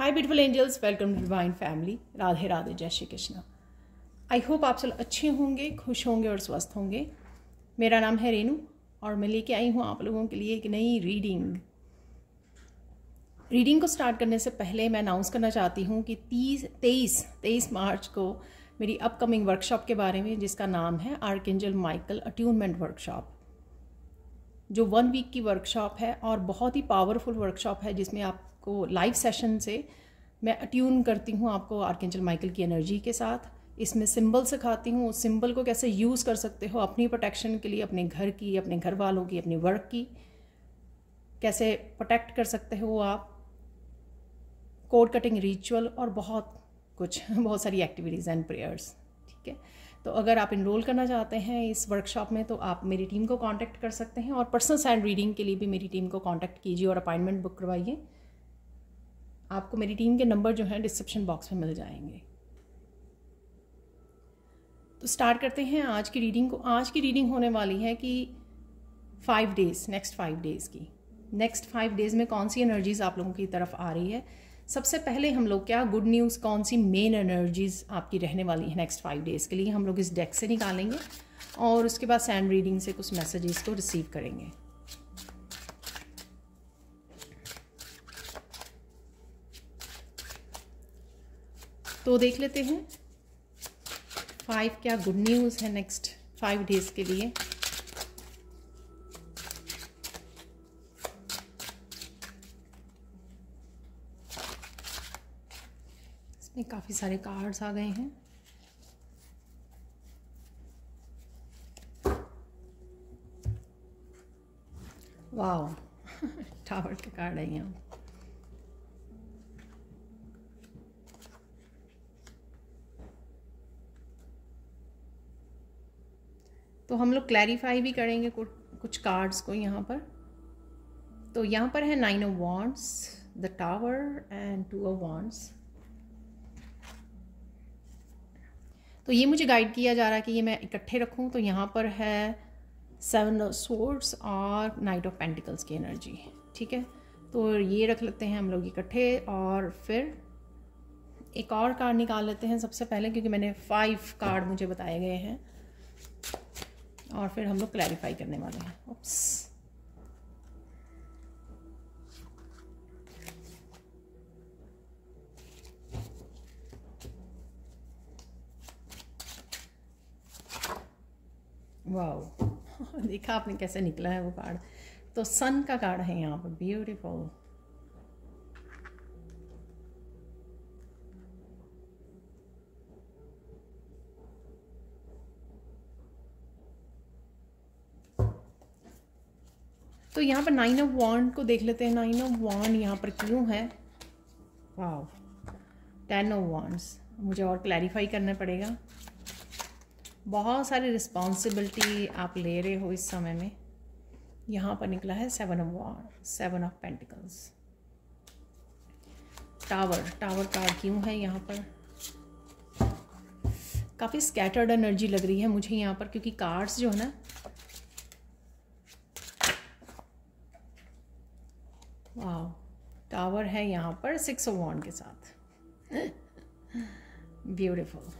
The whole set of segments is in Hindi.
Hi beautiful angels, welcome to divine family. Radhe Radhe, जय श्री कृष्णा। आई होप आप सब अच्छे होंगे, खुश होंगे और स्वस्थ होंगे। मेरा नाम है रेनू और मैं लेके आई हूँ आप लोगों के लिए एक नई रीडिंग को स्टार्ट करने से पहले मैं अनाउंस करना चाहती हूँ कि 23 मार्च को मेरी अपकमिंग वर्कशॉप के बारे में, जिसका नाम है आर्कएंजल माइकल अट्यूनमेंट वर्कशॉप, जो 1 वीक की वर्कशॉप है और बहुत ही पावरफुल वर्कशॉप है, जिसमें आपको लाइव सेशन से मैं अट्यून करती हूँ आपको आर्कएंजल माइकल की एनर्जी के साथ। इसमें सिंबल सिखाती हूँ, उस सिंबल को कैसे यूज़ कर सकते हो अपनी प्रोटेक्शन के लिए, अपने घर की, अपने घर वालों की, अपने वर्क की, कैसे प्रोटेक्ट कर सकते हो आप, कोड कटिंग रिचुअल और बहुत कुछ, बहुत सारी एक्टिविटीज़ एंड प्रेयर्स। ठीक है, तो अगर आप इनरोल करना चाहते हैं इस वर्कशॉप में तो आप मेरी टीम को कांटेक्ट कर सकते हैं और पर्सनल सैंड रीडिंग के लिए भी मेरी टीम को कांटेक्ट कीजिए और अपॉइंटमेंट बुक करवाइए। आपको मेरी टीम के नंबर जो हैं डिस्क्रिप्शन बॉक्स में मिल जाएंगे। तो स्टार्ट करते हैं आज की रीडिंग को। आज की रीडिंग होने वाली है कि 5 डेज़, नेक्स्ट 5 डेज़ की। नेक्स्ट 5 डेज़ में कौन सी एनर्जीज़ आप लोगों की तरफ आ रही है। सबसे पहले हम लोग क्या गुड न्यूज़, कौन सी मेन एनर्जीज़ आपकी रहने वाली है नेक्स्ट 5 डेज़ के लिए, हम लोग इस डेक से निकालेंगे और उसके बाद सैंड रीडिंग से कुछ मैसेजेस को रिसीव करेंगे। तो देख लेते हैं 5 क्या गुड न्यूज़ है नेक्स्ट 5 डेज़ के लिए। काफ़ी सारे कार्ड्स आ गए हैं। वाओ टावर के कार्ड है यहाँ। तो हम लोग क्लैरिफाई भी करेंगे कुछ कार्ड्स को यहाँ पर। तो यहाँ पर है 9 of Wands, the tower and 2 of Wands। तो ये मुझे गाइड किया जा रहा है कि ये मैं इकट्ठे रखूं। तो यहाँ पर है 7 of Swords और Knight of Pentacles की एनर्जी। ठीक है, तो ये रख लेते हैं हम लोग इकट्ठे और फिर एक और कार्ड निकाल लेते हैं सबसे पहले, क्योंकि मैंने 5 कार्ड मुझे बताए गए हैं और फिर हम लोग क्लैरिफाई करने वाले हैं। ओप्स, वाह देखा आपने कैसे निकला है वो कार्ड। तो सन का कार्ड है यहाँ पर, ब्यूटीफुल। तो यहाँ पर 9 of Wands को देख लेते हैं। 9 of Wands यहाँ पर क्यों है? वाह, 10 of Wands। मुझे और क्लैरिफाई करना पड़ेगा। बहुत सारी रिस्पॉन्सिबिलिटी आप ले रहे हो इस समय में। यहाँ पर निकला है 7 of Wands, 7 of Pentacles, tower card क्यों है यहाँ पर? काफ़ी स्कैटर्ड एनर्जी लग रही है मुझे यहाँ पर, क्योंकि कार्ड्स जो है ना, वाह, टावर है यहाँ पर 6 of Wands के साथ। ब्यूटीफुल।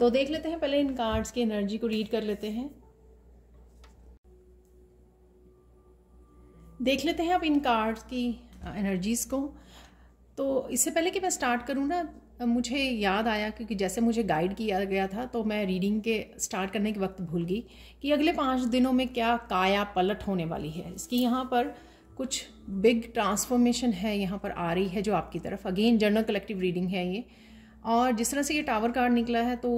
तो देख लेते हैं पहले इन कार्ड्स की एनर्जी को रीड कर लेते हैं। देख लेते हैं अब इन कार्ड्स की एनर्जीज को। तो इससे पहले कि मैं स्टार्ट करूँ ना, मुझे याद आया, क्योंकि जैसे मुझे गाइड किया गया था तो मैं रीडिंग के स्टार्ट करने के वक्त भूल गई कि अगले 5 दिनों में क्या काया पलट होने वाली है इसकी। यहाँ पर कुछ बिग ट्रांसफॉर्मेशन है यहाँ पर आ रही है जो आपकी तरफ। अगेन जनरल कलेक्टिव रीडिंग है ये, और जिस तरह से ये टावर कार्ड निकला है तो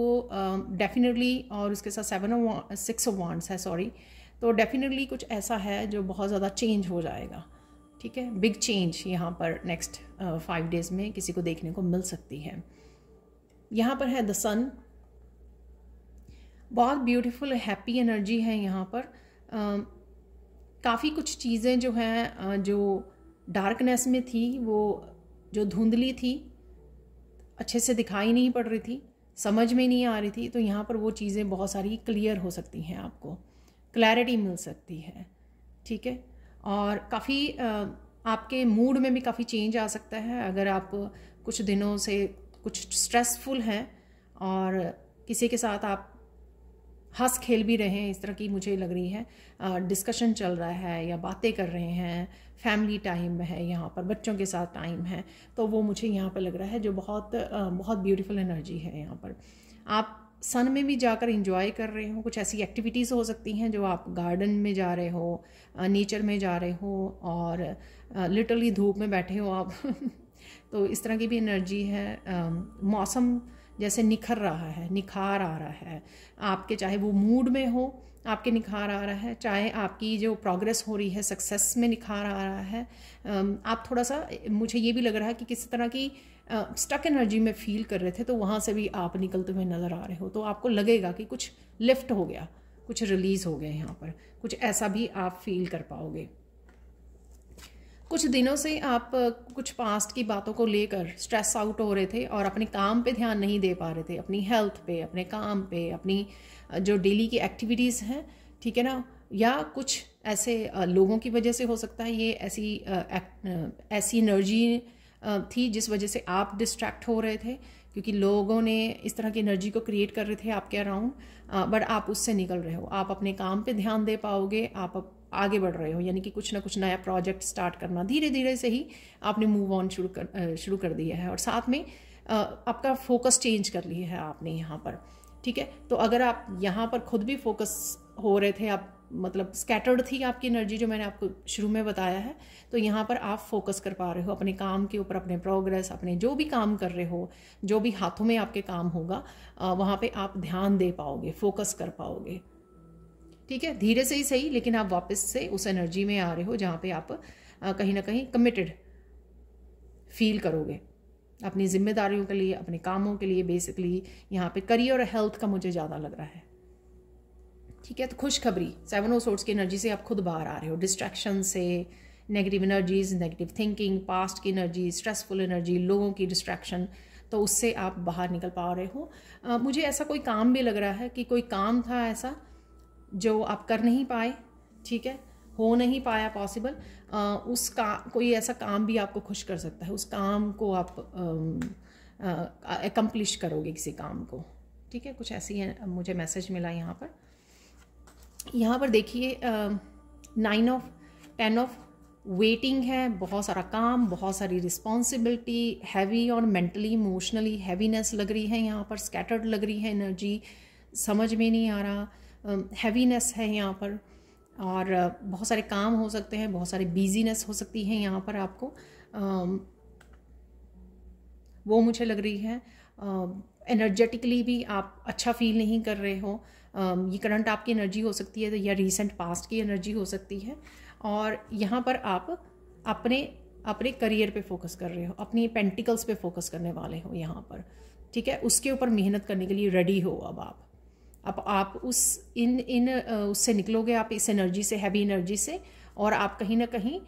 डेफिनेटली और उसके साथ 6 of Wands है, सॉरी। तो डेफिनेटली कुछ ऐसा है जो बहुत ज़्यादा चेंज हो जाएगा। ठीक है, बिग चेंज यहाँ पर नेक्स्ट 5 डेज़ में किसी को देखने को मिल सकती है। यहाँ पर है द सन, बहुत ब्यूटीफुल हैप्पी एनर्जी है यहाँ पर। काफ़ी कुछ चीज़ें जो हैं जो डार्कनेस में थी, वो जो धुंधली थी, अच्छे से दिखाई नहीं पड़ रही थी, समझ में नहीं आ रही थी, तो यहाँ पर वो चीज़ें बहुत सारी क्लियर हो सकती हैं, आपको क्लैरिटी मिल सकती है। ठीक है, और काफ़ी आपके मूड में भी काफ़ी चेंज आ सकता है। अगर आप कुछ दिनों से कुछ स्ट्रेसफुल हैं और किसी के साथ आप हंस खेल भी रहे हैं, इस तरह की मुझे लग रही है, डिस्कशन चल रहा है या बातें कर रहे हैं, फैमिली टाइम है, यहाँ पर बच्चों के साथ टाइम है, तो वो मुझे यहाँ पर लग रहा है जो बहुत ब्यूटीफुल एनर्जी है। यहाँ पर आप सन में भी जाकर इंजॉय कर रहे हो, कुछ ऐसी एक्टिविटीज़ हो सकती हैं जो आप गार्डन में जा रहे हो, नेचर में जा रहे हो और लिटरली धूप में बैठे हो आप तो इस तरह की भी एनर्जी है। मौसम जैसे निखर रहा है, निखार आ रहा है आपके, चाहे वो मूड में हो आपके निखार आ रहा है, चाहे आपकी जो प्रोग्रेस हो रही है सक्सेस में निखार आ रहा है। आप थोड़ा सा, मुझे ये भी लग रहा है कि किस तरह की स्टक एनर्जी में फील कर रहे थे तो वहाँ से भी आप निकलते हुए नज़र आ रहे हो, तो आपको लगेगा कि कुछ लिफ्ट हो गया, कुछ रिलीज़ हो गया, यहाँ पर कुछ ऐसा भी आप फील कर पाओगे। कुछ दिनों से आप कुछ पास्ट की बातों को लेकर स्ट्रेस आउट हो रहे थे और अपने काम पे ध्यान नहीं दे पा रहे थे, अपनी हेल्थ पे, अपने काम पे, अपनी जो डेली की एक्टिविटीज़ हैं, ठीक है ना, या कुछ ऐसे लोगों की वजह से हो सकता है। ये ऐसी एनर्जी थी जिस वजह से आप डिस्ट्रैक्ट हो रहे थे, क्योंकि लोगों ने इस तरह की एनर्जी को क्रिएट कर रहे थे आपके अराउंड, बट आप उससे निकल रहे हो। आप अपने काम पे ध्यान दे पाओगे, आप आगे बढ़ रहे हो, यानी कि कुछ ना कुछ नया प्रोजेक्ट स्टार्ट करना धीरे धीरे से ही आपने मूव ऑन शुरू कर दिया है और साथ में आपका फोकस चेंज कर लिया है आपने यहाँ पर, ठीक है। तो अगर आप यहाँ पर खुद भी फोकस हो रहे थे, आप मतलब स्कैटर्ड थी आपकी एनर्जी जो मैंने आपको शुरू में बताया है, तो यहाँ पर आप फोकस कर पा रहे हो अपने काम के ऊपर, अपने प्रोग्रेस, अपने जो भी काम कर रहे हो, जो भी हाथों में आपके काम होगा वहाँ पे आप ध्यान दे पाओगे, फोकस कर पाओगे, ठीक है। धीरे से ही सही, लेकिन आप वापस से उस एनर्जी में आ रहे हो जहाँ पे आप कहीं ना कहीं कमिटेड फील करोगे अपनी जिम्मेदारियों के लिए, अपने कामों के लिए। बेसिकली यहाँ पे करियर और हेल्थ का मुझे ज़्यादा लग रहा है, ठीक है। तो खुशखबरी, 7 ऑफ सोर्ड्स की एनर्जी से आप खुद बाहर आ रहे हो, डिस्ट्रैक्शन से, negative energies, negative thinking, past की एनर्जी, स्ट्रेसफुल एनर्जी, लोगों की डिस्ट्रैक्शन, तो उससे आप बाहर निकल पा रहे हो। मुझे ऐसा कोई काम भी लग रहा है कि कोई काम था ऐसा जो आप कर नहीं पाए, ठीक है, हो नहीं पाया पॉसिबल, उसका कोई ऐसा काम भी आपको खुश कर सकता है। उस काम को आप अकम्प्लिश करोगे, किसी काम को, ठीक है। कुछ ऐसी है मुझे मैसेज मिला यहाँ पर। यहाँ पर देखिए 9 ऑफ 10 ऑफ वेटिंग है, बहुत सारा काम, बहुत सारी रिस्पॉन्सिबिलिटी, हैवी और मेंटली इमोशनली हैवीनेस लग रही है यहाँ पर, स्कैटर्ड लग रही है एनर्जी, समझ में नहीं आ रहा, हैवीनेस है यहाँ पर और बहुत सारे काम हो सकते हैं, बहुत सारे बिजीनेस हो सकती है यहाँ पर आपको, वो मुझे लग रही है। एनर्जेटिकली भी आप अच्छा फील नहीं कर रहे हो, ये करंट आपकी एनर्जी हो सकती है या रीसेंट पास्ट की एनर्जी हो सकती है। और यहाँ पर आप अपने करियर पे फोकस कर रहे हो, अपनी पेंटिकल्स पे फोकस करने वाले हो यहाँ पर, ठीक है। उसके ऊपर मेहनत करने के लिए रेडी हो अब आप। अब आप उस इन उससे निकलोगे, आप इस एनर्जी से, हैवी एनर्जी से, और आप कहीं ना कहीं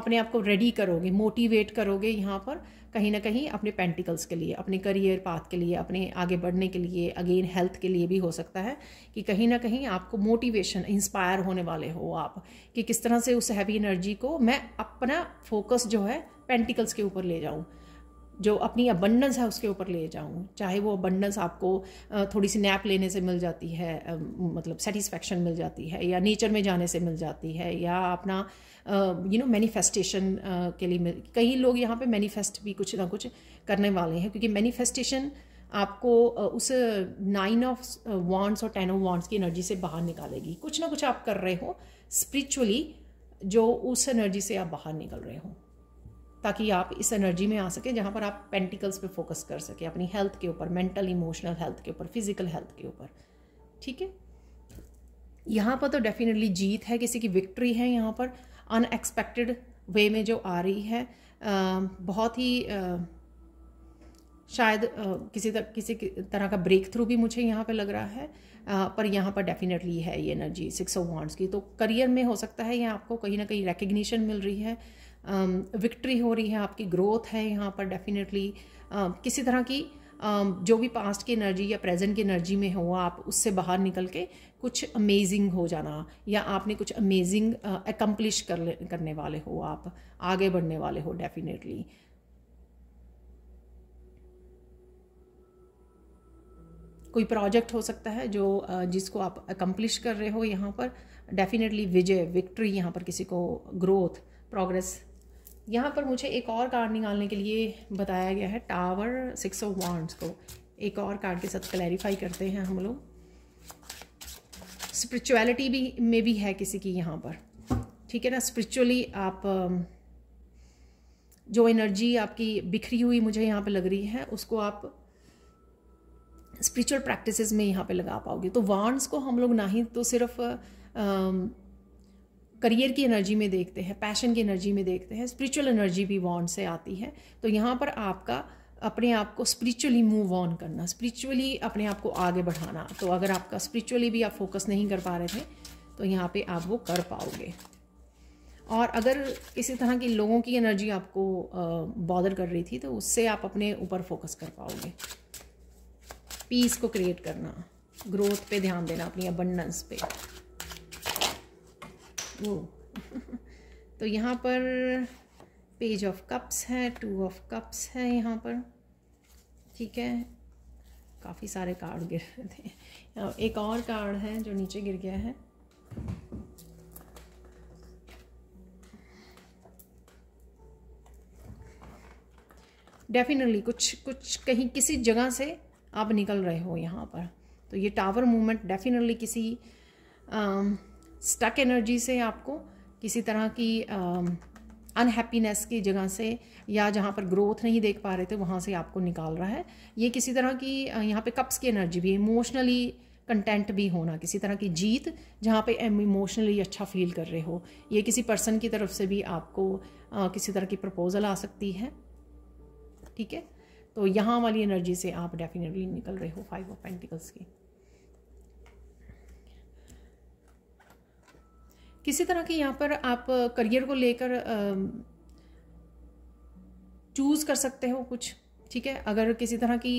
अपने आप को रेडी करोगे, मोटिवेट करोगे यहाँ पर कहीं ना कहीं अपने पेंटिकल्स के लिए, अपने करियर पाथ के लिए, अपने आगे बढ़ने के लिए, अगेन हेल्थ के लिए भी हो सकता है कि कहीं ना कहीं आपको मोटिवेशन, इंस्पायर होने वाले हो आप कि किस तरह से उस हैवी एनर्जी को मैं अपना फोकस जो है पेंटिकल्स के ऊपर ले जाऊँ, जो अपनी अबंडेंस है उसके ऊपर ले जाऊँ। चाहे वो अबंडेंस आपको थोड़ी सी नैप लेने से मिल जाती है, मतलब सेटिस्फैक्शन मिल जाती है, या नेचर में जाने से मिल जाती है, या अपना मैनिफेस्टेशन के लिए कई लोग यहाँ पे मैनिफेस्ट भी कुछ ना कुछ करने वाले हैं, क्योंकि मैनिफेस्टेशन आपको उस 9 ऑफ वॉन्ड्स और 10 ऑफ वॉन्ड्स की एनर्जी से बाहर निकालेगी। कुछ ना कुछ आप कर रहे हो स्पिरिचुअली जो उस एनर्जी से आप बाहर निकल रहे हो, ताकि आप इस एनर्जी में आ सके जहाँ पर आप पेंटिकल्स पे फोकस कर सके, अपनी हेल्थ के ऊपर, मेंटल इमोशनल हेल्थ के ऊपर, फिजिकल हेल्थ के ऊपर, ठीक है। यहाँ पर तो डेफिनेटली जीत है, किसी की विक्ट्री है यहाँ पर, अनएक्सपेक्टेड वे में जो आ रही है, बहुत ही शायद किसी तरह का ब्रेक थ्रू भी मुझे यहाँ पे लग रहा है, पर यहाँ पर डेफिनेटली है ये एनर्जी 6 ऑफ वॉन्ड्स की। तो करियर में हो सकता है यहाँ आपको कहीं ना कहीं रिकग्निशन मिल रही है, विक्ट्री हो रही है आपकी, ग्रोथ है यहाँ पर डेफिनेटली, किसी तरह की जो भी पास्ट की एनर्जी या प्रेजेंट की एनर्जी में हो आप उससे बाहर निकल के कुछ अमेजिंग हो जाना, या आपने कुछ अमेजिंग अकम्प्लिश करने वाले हो, आप आगे बढ़ने वाले हो डेफिनेटली। कोई प्रोजेक्ट हो सकता है जो जिसको आप अकम्प्लिश कर रहे हो, यहाँ पर डेफिनेटली विजय, विक्ट्री, यहाँ पर किसी को ग्रोथ, प्रोग्रेस। यहाँ पर मुझे एक और कार्ड निकालने के लिए बताया गया है, टावर, 6 of Wands को एक और कार्ड के साथ क्लैरिफाई करते हैं हम लोग। स्पिरिचुअलिटी भी में भी है किसी की यहाँ पर, ठीक है ना। स्पिरिचुअली आप जो एनर्जी आपकी बिखरी हुई मुझे यहाँ पर लग रही है, उसको आप स्पिरिचुअल प्रैक्टिसेस में यहाँ पे लगा पाओगे। तो वांड्स को हम लोग ना ही तो सिर्फ करियर की एनर्जी में देखते हैं, पैशन की एनर्जी में देखते हैं, स्पिरिचुअल एनर्जी भी वांड से आती है। तो यहाँ पर आपका अपने आप को स्पिरिचुअली मूव ऑन करना, स्पिरिचुअली अपने आप को आगे बढ़ाना। तो अगर आपका स्पिरिचुअली भी आप फोकस नहीं कर पा रहे थे तो यहाँ पर आप वो कर पाओगे। और अगर किसी तरह की लोगों की एनर्जी आपको बॉदर कर रही थी तो उससे आप अपने ऊपर फोकस कर पाओगे। पीस को क्रिएट करना, ग्रोथ पे ध्यान देना, अपनी अबंडेंस पे वो तो यहाँ पर पेज ऑफ कप्स है, 2 of Cups है यहाँ पर, ठीक है। काफ़ी सारे कार्ड गिर रहे थे, एक और कार्ड है जो नीचे गिर गया है। डेफिनेटली कुछ कहीं किसी जगह से आप निकल रहे हो यहाँ पर। तो ये टावर मूवमेंट डेफिनेटली किसी स्टक एनर्जी से आपको किसी तरह की अनहैप्पीनेस की जगह से, या जहाँ पर ग्रोथ नहीं देख पा रहे थे वहाँ से आपको निकाल रहा है। ये किसी तरह की यहाँ पे कप्स की एनर्जी भी, इमोशनली कंटेंट भी होना, किसी तरह की जीत जहाँ पे इमोशनली अच्छा फील कर रहे हो। ये किसी पर्सन की तरफ से भी आपको किसी तरह की प्रपोजल आ सकती है, ठीक है। तो यहाँ वाली एनर्जी से आप डेफिनेटली निकल रहे हो। 5 of Pentacles की किसी तरह की यहाँ पर आप करियर को लेकर चूज कर सकते हो कुछ, ठीक है। अगर किसी तरह की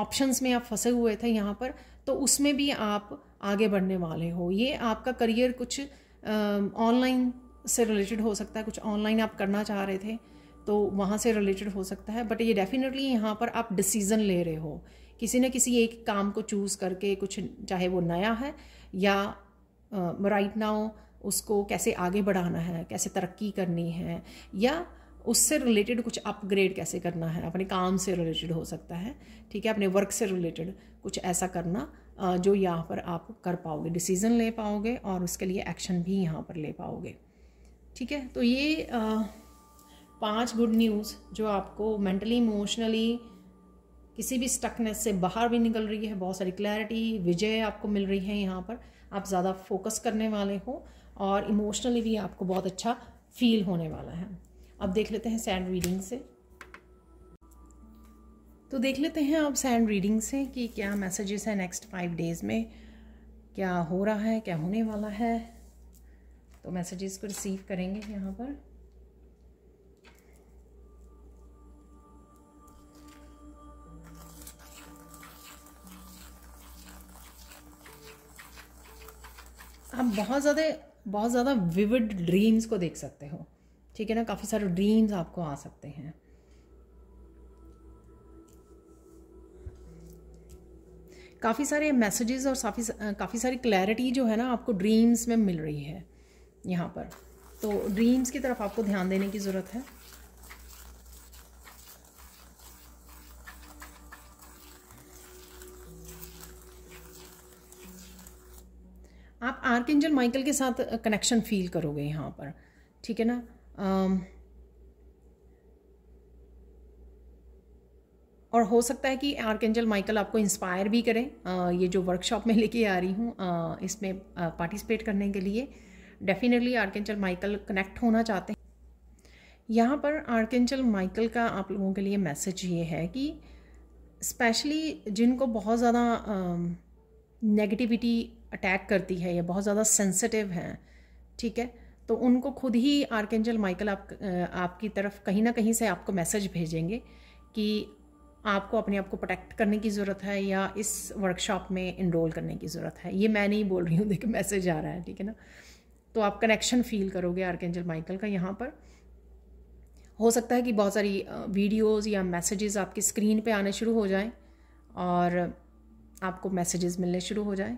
ऑप्शंस में आप फंसे हुए थे यहाँ पर तो उसमें भी आप आगे बढ़ने वाले हो। ये आपका करियर कुछ ऑनलाइन से रिलेटेड हो सकता है, कुछ ऑनलाइन आप करना चाह रहे थे तो वहाँ से रिलेटेड हो सकता है। बट ये डेफिनेटली यहाँ पर आप डिसीज़न ले रहे हो, किसी न किसी एक काम को चूज़ करके, कुछ चाहे वो नया है या राइट नाउ उसको कैसे आगे बढ़ाना है, कैसे तरक्की करनी है, या उससे रिलेटेड कुछ अपग्रेड कैसे करना है, अपने काम से रिलेटेड हो सकता है, ठीक है। अपने वर्क से रिलेटेड कुछ ऐसा करना जो यहाँ पर आप कर पाओगे, डिसीज़न ले पाओगे और उसके लिए एक्शन भी यहाँ पर ले पाओगे, ठीक है। तो ये 5 गुड न्यूज़ जो आपको मेंटली, इमोशनली किसी भी स्टकनेस से बाहर भी निकल रही है। बहुत सारी क्लैरिटी, विजय आपको मिल रही है। यहाँ पर आप ज़्यादा फोकस करने वाले हो और इमोशनली भी आपको बहुत अच्छा फील होने वाला है। अब देख लेते हैं सैंड रीडिंग से, तो देख लेते हैं आप सैंड रीडिंग से कि क्या मैसेजेस हैं नेक्स्ट 5 days में, क्या हो रहा है, क्या होने वाला है। तो मैसेजेस को रिसीव करेंगे यहाँ पर। आप बहुत ज़्यादा विविड ड्रीम्स को देख सकते हो, ठीक है ना। काफ़ी सारे ड्रीम्स आपको आ सकते हैं। काफ़ी सारे मैसेजेस और काफ़ी सारी क्लैरिटी जो है ना आपको ड्रीम्स में मिल रही है यहाँ पर। तो ड्रीम्स की तरफ आपको ध्यान देने की ज़रूरत है। आप आर्कएंजल माइकल के साथ कनेक्शन फील करोगे यहाँ पर, ठीक है ना। और हो सकता है कि आर्कएंजल माइकल आपको इंस्पायर भी करें। ये जो वर्कशॉप में लेके आ रही हूँ इसमें पार्टिसिपेट करने के लिए, डेफिनेटली आर्कएंजल माइकल कनेक्ट होना चाहते हैं। यहाँ पर आर्कएंजल माइकल का आप लोगों के लिए मैसेज ये है कि स्पेशली जिनको बहुत ज़्यादा नेगेटिविटी अटैक करती है या बहुत ज़्यादा सेंसिटिव हैं, ठीक है, तो उनको खुद ही आर्कएंजल माइकल आपकी तरफ कहीं ना कहीं से आपको मैसेज भेजेंगे कि आपको अपने आप को प्रोटेक्ट करने की ज़रूरत है या इस वर्कशॉप में इनरोल करने की ज़रूरत है। ये मैं नहीं बोल रही हूँ, देखो मैसेज आ रहा है, ठीक है ना। तो आप कनेक्शन फील करोगे आर्कएंजल माइकल का यहाँ पर। हो सकता है कि बहुत सारी वीडियोस या मैसेजेस आपकी स्क्रीन पे आने शुरू हो जाएं और आपको मैसेजेस मिलने शुरू हो जाएं।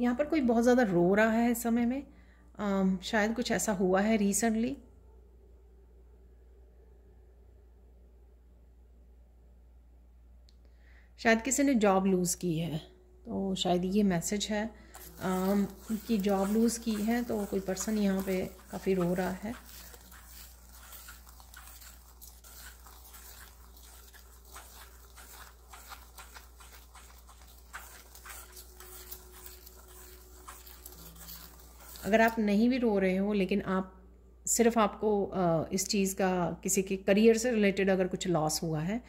यहाँ पर कोई बहुत ज़्यादा रो रहा है इस समय में, शायद कुछ ऐसा हुआ है रिसेंटली। शायद किसी ने जॉब लूज़ की है, तो शायद ये मैसेज है कि जॉब लूज़ की है, तो कोई पर्सन यहाँ पे काफ़ी रो रहा है। अगर आप नहीं भी रो रहे हो, लेकिन आप सिर्फ आपको इस चीज़ का, किसी के करियर से रिलेटेड अगर कुछ लॉस हुआ है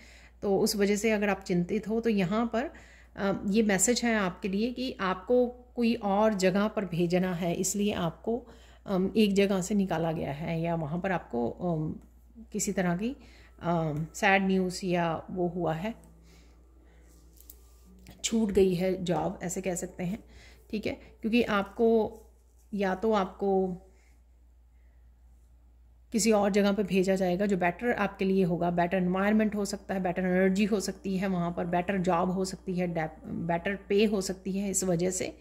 तो उस वजह से अगर आप चिंतित हो, तो यहाँ पर ये मैसेज है आपके लिए कि आपको कोई और जगह पर भेजना है, इसलिए आपको एक जगह से निकाला गया है या वहाँ पर आपको किसी तरह की सैड न्यूज़ या वो हुआ है, छूट गई है जॉब, ऐसे कह सकते हैं, ठीक है। क्योंकि आपको या तो आपको किसी और जगह पे भेजा जाएगा जो बेटर आपके लिए होगा, बेटर एनवायरनमेंट हो सकता है, बेटर एनर्जी हो सकती है वहाँ पर, बेटर जॉब हो सकती है, बेटर पे हो सकती है। इस वजह से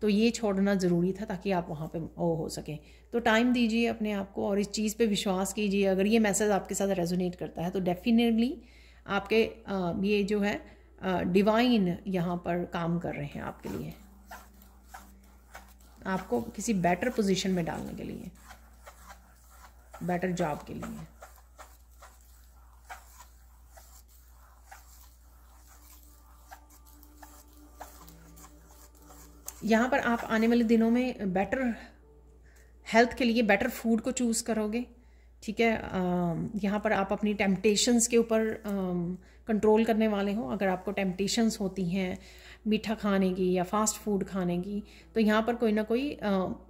तो ये छोड़ना ज़रूरी था ताकि आप वहाँ पे हो सके। तो टाइम दीजिए अपने आप को और इस चीज़ पे विश्वास कीजिए। अगर ये मैसेज आपके साथ रेजोनेट करता है तो डेफिनेटली आपके ये जो है डिवाइन यहाँ पर काम कर रहे हैं आपके लिए, आपको किसी बेटर पोजीशन में डालने के लिए, बेटर जॉब के लिए। यहाँ पर आप आने वाले दिनों में बेटर हेल्थ के लिए बेटर फूड को चूज़ करोगे, ठीक है। यहाँ पर आप अपनी टेम्पटेशंस के ऊपर कंट्रोल करने वाले हो। अगर आपको टेम्पटेशंस होती हैं मीठा खाने की या फास्ट फूड खाने की, तो यहाँ पर कोई ना कोई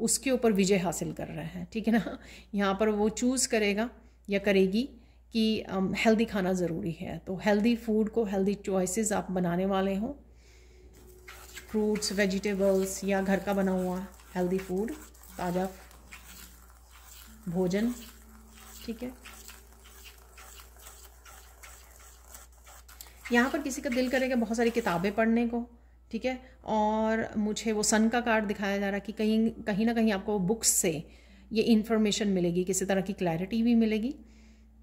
उसके ऊपर विजय हासिल कर रहा है, ठीक है ना। यहाँ पर वो चूज़ करेगा या करेगी कि हेल्दी खाना ज़रूरी है, तो हेल्दी फूड को, हेल्दी चॉइसेस आप बनाने वाले हो, फ्रूट्स, वेजिटेबल्स या घर का बना हुआ हेल्दी फूड, ताज़ा भोजन, ठीक है। यहाँ पर किसी का दिल करेगा बहुत सारी किताबें पढ़ने को, ठीक है। और मुझे वो सन का कार्ड दिखाया जा रहा है कि कहीं ना कहीं आपको बुक्स से ये इन्फॉर्मेशन मिलेगी, किसी तरह की क्लैरिटी भी मिलेगी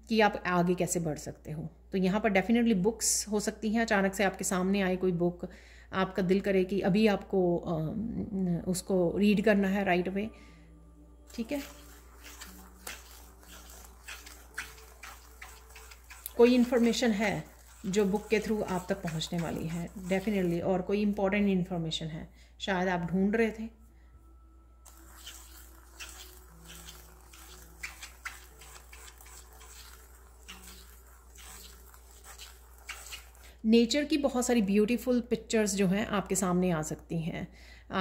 कि आप आगे कैसे बढ़ सकते हो। तो यहाँ पर डेफिनेटली बुक्स हो सकती हैं, अचानक से आपके सामने आए कोई बुक, आपका दिल करे कि अभी आपको उसको रीड करना है राइट अवे, ठीक है। कोई इन्फॉर्मेशन है जो बुक के थ्रू आप तक पहुंचने वाली है डेफिनेटली, और कोई इम्पोर्टेंट इन्फॉर्मेशन है शायद आप ढूंढ रहे थे। नेचर की बहुत सारी ब्यूटीफुल पिक्चर्स जो हैं आपके सामने आ सकती हैं।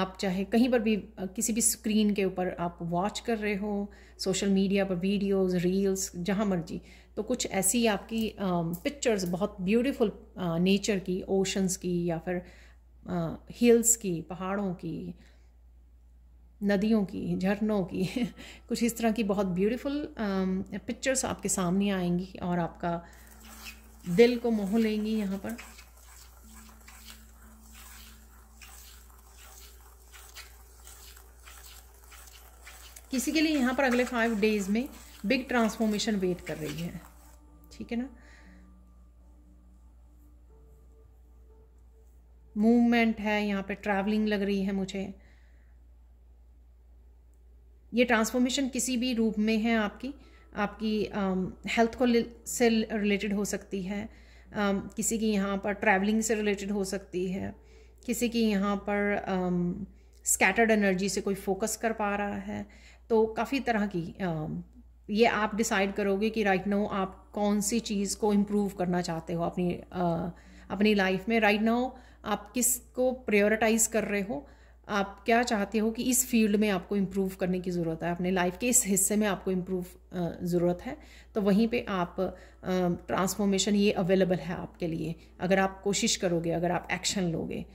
आप चाहे कहीं पर भी, किसी भी स्क्रीन के ऊपर आप वॉच कर रहे हो, सोशल मीडिया पर वीडियोस, रील्स, जहाँ मर्जी, तो कुछ ऐसी आपकी पिक्चर्स बहुत ब्यूटीफुल नेचर की, ओशंस की या फिर हिल्स की, पहाड़ों की, नदियों की, झरनों की कुछ इस तरह की बहुत ब्यूटीफुल पिक्चर्स आपके सामने आएंगी और आपका दिल को मोह लेंगी। यहाँ पर किसी के लिए यहाँ पर अगले 5 डेज में बिग ट्रांसफॉर्मेशन वेट कर रही है, ठीक है ना। मूवमेंट है यहाँ पे, ट्रैवलिंग लग रही है मुझे। ये ट्रांसफॉर्मेशन किसी भी रूप में है आपकी, आपकी हेल्थ को से रिलेटेड हो सकती है, किसी की यहाँ पर ट्रैवलिंग से रिलेटेड हो सकती है, किसी की यहाँ पर स्कैटर्ड एनर्जी से कोई फोकस कर पा रहा है। तो काफ़ी तरह की ये आप डिसाइड करोगे कि राइट नाउ आप कौन सी चीज़ को इम्प्रूव करना चाहते हो अपनी अपनी लाइफ में राइट नाउ आप किसको प्रायोरिटाइज कर रहे हो, आप क्या चाहते हो कि इस फील्ड में आपको इम्प्रूव करने की ज़रूरत है, अपने लाइफ के इस हिस्से में आपको इम्प्रूव ज़रूरत है, तो वहीं पे आप ट्रांसफॉर्मेशन ये अवेलेबल है आपके लिए अगर आप कोशिश करोगे, अगर आप एक्शन लोगे।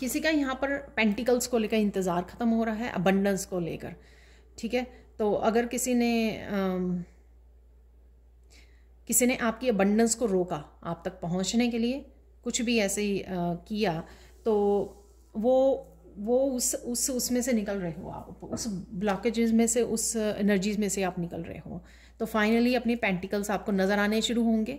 किसी का यहाँ पर पेंटिकल्स को लेकर इंतज़ार ख़त्म हो रहा है, अबंडेंस को लेकर, ठीक है। तो अगर किसी ने आपकी अबंडेंस को रोका आप तक पहुँचने के लिए, कुछ भी ऐसे ही किया, तो वो उसमें से निकल रहे हो आप, उस ब्लॉकेजेस में से, उस एनर्जीज में से आप निकल रहे हो। तो फाइनली अपने पेंटिकल्स आपको नज़र आने शुरू होंगे,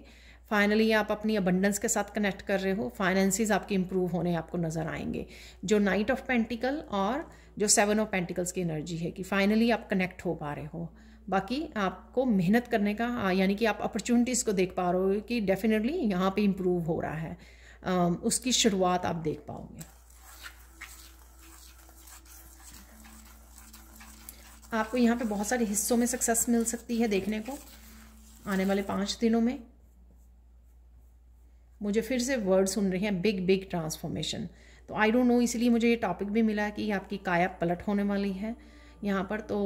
फाइनली आप अपनी अबंडेंस के साथ कनेक्ट कर रहे हो, फाइनेंसेस आपके इम्प्रूव होने आपको नज़र आएंगे। जो नाइट ऑफ पेंटिकल और जो 7 ऑफ पेंटिकल्स की एनर्जी है कि फाइनली आप कनेक्ट हो पा रहे हो। बाकी आपको मेहनत करने का, यानी कि आप अपॉर्चुनिटीज़ को देख पा रहे हो कि डेफिनेटली यहाँ पे इम्प्रूव हो रहा है, उसकी शुरुआत आप देख पाओगे। आपको यहाँ पर बहुत सारे हिस्सों में सक्सेस मिल सकती है देखने को आने वाले 5 दिनों में। मुझे फिर से वर्ड सुन रहे हैं बिग ट्रांसफॉर्मेशन, तो आई डोंट नो, इसलिए मुझे ये टॉपिक भी मिला कि आपकी काया पलट होने वाली है यहाँ पर। तो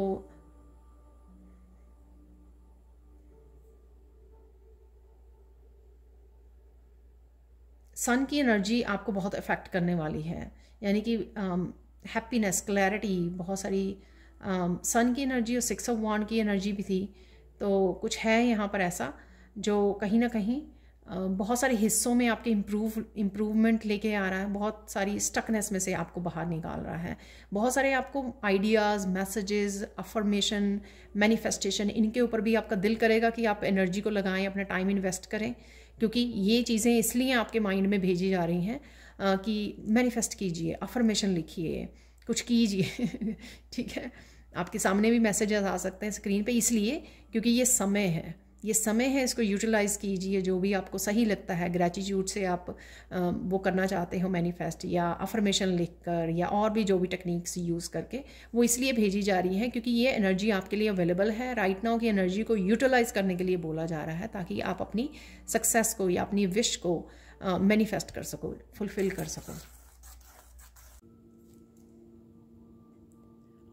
सन की एनर्जी आपको बहुत अफेक्ट करने वाली है, यानी कि हैप्पीनेस, क्लैरिटी, बहुत सारी सन की एनर्जी और 6 ऑफ वांड की एनर्जी भी थी। तो कुछ है यहाँ पर ऐसा जो कहीं ना कहीं बहुत सारे हिस्सों में आपके इम्प्रूवमेंट लेके आ रहा है, बहुत सारी स्टकनेस में से आपको बाहर निकाल रहा है। बहुत सारे आपको आइडियाज़, मैसेजेस, अफर्मेशन, मैनिफेस्टेशन, इनके ऊपर भी आपका दिल करेगा कि आप एनर्जी को लगाएं, अपना टाइम इन्वेस्ट करें, क्योंकि ये चीज़ें इसलिए आपके माइंड में भेजी जा रही हैं कि मैनिफेस्ट कीजिए, अफर्मेशन लिखिए, कुछ कीजिए ठीक है। आपके सामने भी मैसेजेस आ सकते हैं स्क्रीन पर, इसलिए क्योंकि ये समय है, इसको यूटिलाइज़ कीजिए जो भी आपको सही लगता है। ग्रैटिट्यूड से आप वो करना चाहते हो मैनिफेस्ट, या अफर्मेशन लिखकर, या और भी जो भी टेक्निक्स यूज़ करके। वो इसलिए भेजी जा रही है क्योंकि ये एनर्जी आपके लिए अवेलेबल है राइट नाउ, की एनर्जी को यूटिलाइज़ करने के लिए बोला जा रहा है, ताकि आप अपनी सक्सेस को या अपनी विश को मैनिफेस्ट कर सको, फुलफिल कर सको।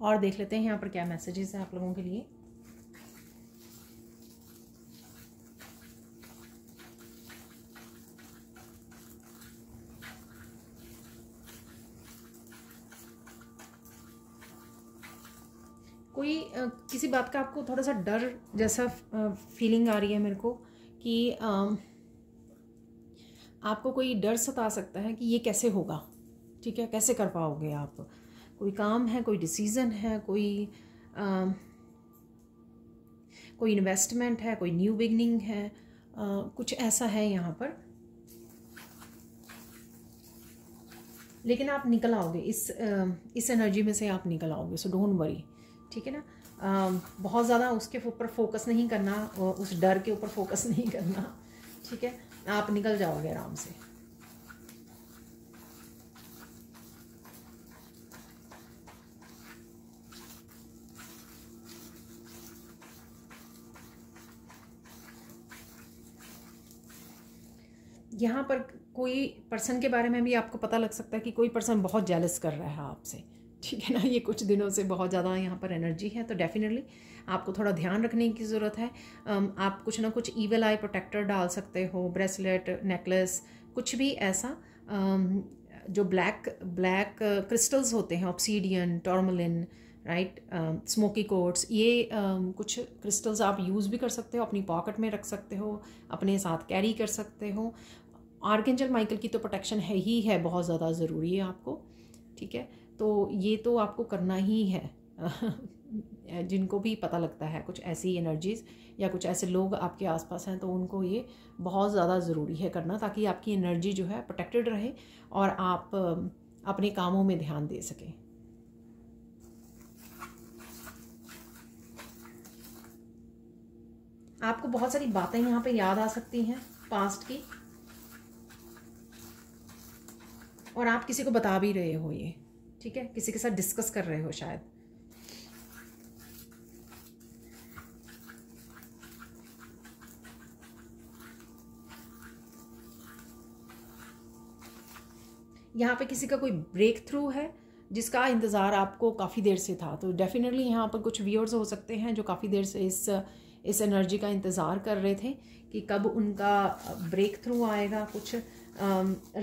और देख लेते हैं यहाँ पर क्या मैसेजेस हैं आप लोगों के लिए। कोई किसी बात का आपको थोड़ा सा डर जैसा फीलिंग आ रही है मेरे को, कि आपको कोई डर सता सकता है कि ये कैसे होगा, ठीक है, कैसे कर पाओगे आप। कोई काम है, कोई डिसीज़न है, कोई इन्वेस्टमेंट है, कोई न्यू बिगनिंग है, कुछ ऐसा है यहाँ पर। लेकिन आप निकल आओगे इस एनर्जी में से, आप निकल आओगे, सो डोंट वरी, ठीक है ना। बहुत ज़्यादा उसके ऊपर फोकस नहीं करना, उस डर के ऊपर फोकस नहीं करना, ठीक है, आप निकल जाओगे आराम से। यहाँ पर कोई पर्सन के बारे में भी आपको पता लग सकता है कि कोई पर्सन बहुत जेलस कर रहा है आपसे, ठीक है ना। ये कुछ दिनों से बहुत ज़्यादा यहाँ पर एनर्जी है, तो डेफिनेटली आपको थोड़ा ध्यान रखने की ज़रूरत है। आप कुछ ना कुछ ईविल आई प्रोटेक्टर डाल सकते हो, ब्रेसलेट, नेकलेस, कुछ भी ऐसा। जो ब्लैक क्रिस्टल्स होते हैं, obsidian, tourmaline, right, smoky quartz, ये कुछ क्रिस्टल्स आप यूज़ भी कर सकते हो, अपनी पॉकेट में रख सकते हो, अपने साथ कैरी कर सकते हो। आर्कएंजल माइकल की तो प्रोटेक्शन है ही है, बहुत ज़्यादा ज़रूरी है आपको, ठीक है। तो ये तो आपको करना ही है। जिनको भी पता लगता है कुछ ऐसी एनर्जीज़ या कुछ ऐसे लोग आपके आसपास हैं, तो उनको ये बहुत ज़्यादा ज़रूरी है करना, ताकि आपकी एनर्जी जो है प्रोटेक्टेड रहे और आप अपने कामों में ध्यान दे सकें। आपको बहुत सारी बातें यहाँ पे याद आ सकती हैं पास्ट की, और आप किसी को बता भी रहे हो ये, ठीक है, किसी के साथ डिस्कस कर रहे हो शायद। यहाँ पे किसी का कोई ब्रेक थ्रू है जिसका इंतज़ार आपको काफ़ी देर से था, तो डेफिनेटली यहाँ पर कुछ व्यूअर्स हो सकते हैं जो काफ़ी देर से इस एनर्जी का इंतज़ार कर रहे थे कि कब उनका ब्रेक थ्रू आएगा, कुछ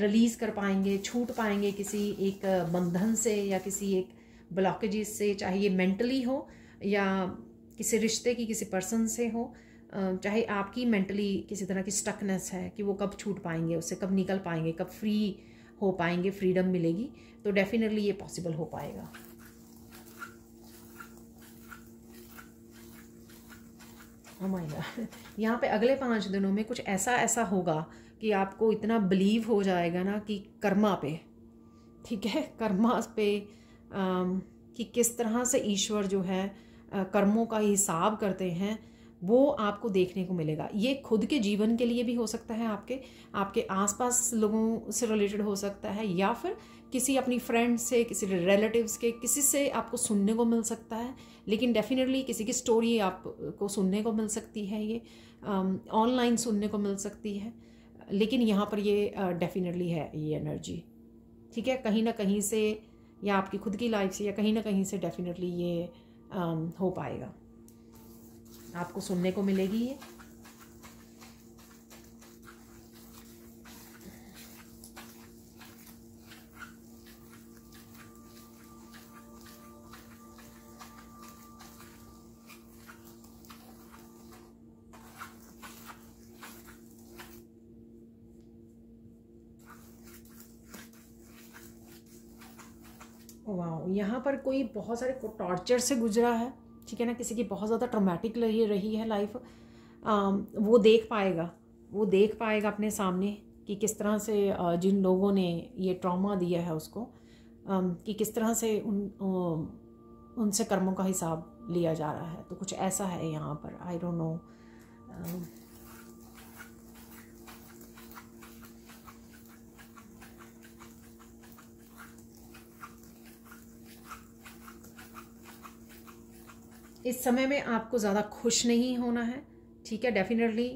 रिलीज़ कर पाएंगे, छूट पाएंगे किसी एक बंधन से या किसी एक ब्लॉकेज से, चाहे ये मेंटली हो या किसी रिश्ते की किसी पर्सन से हो, चाहे आपकी मेंटली किसी तरह की स्टकनेस है कि वो कब छूट पाएंगे, उससे कब निकल पाएंगे, कब फ्री हो पाएंगे, फ्रीडम मिलेगी, तो डेफिनेटली ये पॉसिबल हो पाएगा। ओह माय गॉड, यहाँ पे अगले 5 दिनों में कुछ ऐसा होगा कि आपको इतना बिलीव हो जाएगा ना कि कर्मा पे, ठीक है, कर्मा पे कि किस तरह से ईश्वर जो है कर्मों का हिसाब करते हैं, वो आपको देखने को मिलेगा। ये खुद के जीवन के लिए भी हो सकता है, आपके आसपास लोगों से रिलेटेड हो सकता है, या फिर किसी अपनी फ्रेंड से, किसी रिलेटिव्स के, किसी से आपको सुनने को मिल सकता है। लेकिन डेफिनेटली किसी की स्टोरी आपको सुनने को मिल सकती है, ये ऑनलाइन सुनने को मिल सकती है, लेकिन यहाँ पर ये डेफिनेटली है ये एनर्जी, ठीक है, कहीं ना कहीं से या आपकी खुद की लाइफ से या कहीं ना कहीं से डेफिनेटली ये हो पाएगा, आपको सुनने को मिलेगी ये। वाओ, यहाँ पर कोई बहुत सारे टॉर्चर से गुजरा है, ठीक है ना, किसी की बहुत ज़्यादा ट्रॉमेटिक रही है लाइफ, वो देख पाएगा अपने सामने कि किस तरह से जिन लोगों ने ये ट्रॉमा दिया है उसको कि किस तरह से उनसे कर्मों का हिसाब लिया जा रहा है। तो कुछ ऐसा है यहाँ पर, आई डोंट नो। इस समय में आपको ज़्यादा खुश नहीं होना है, ठीक है, डेफिनेटली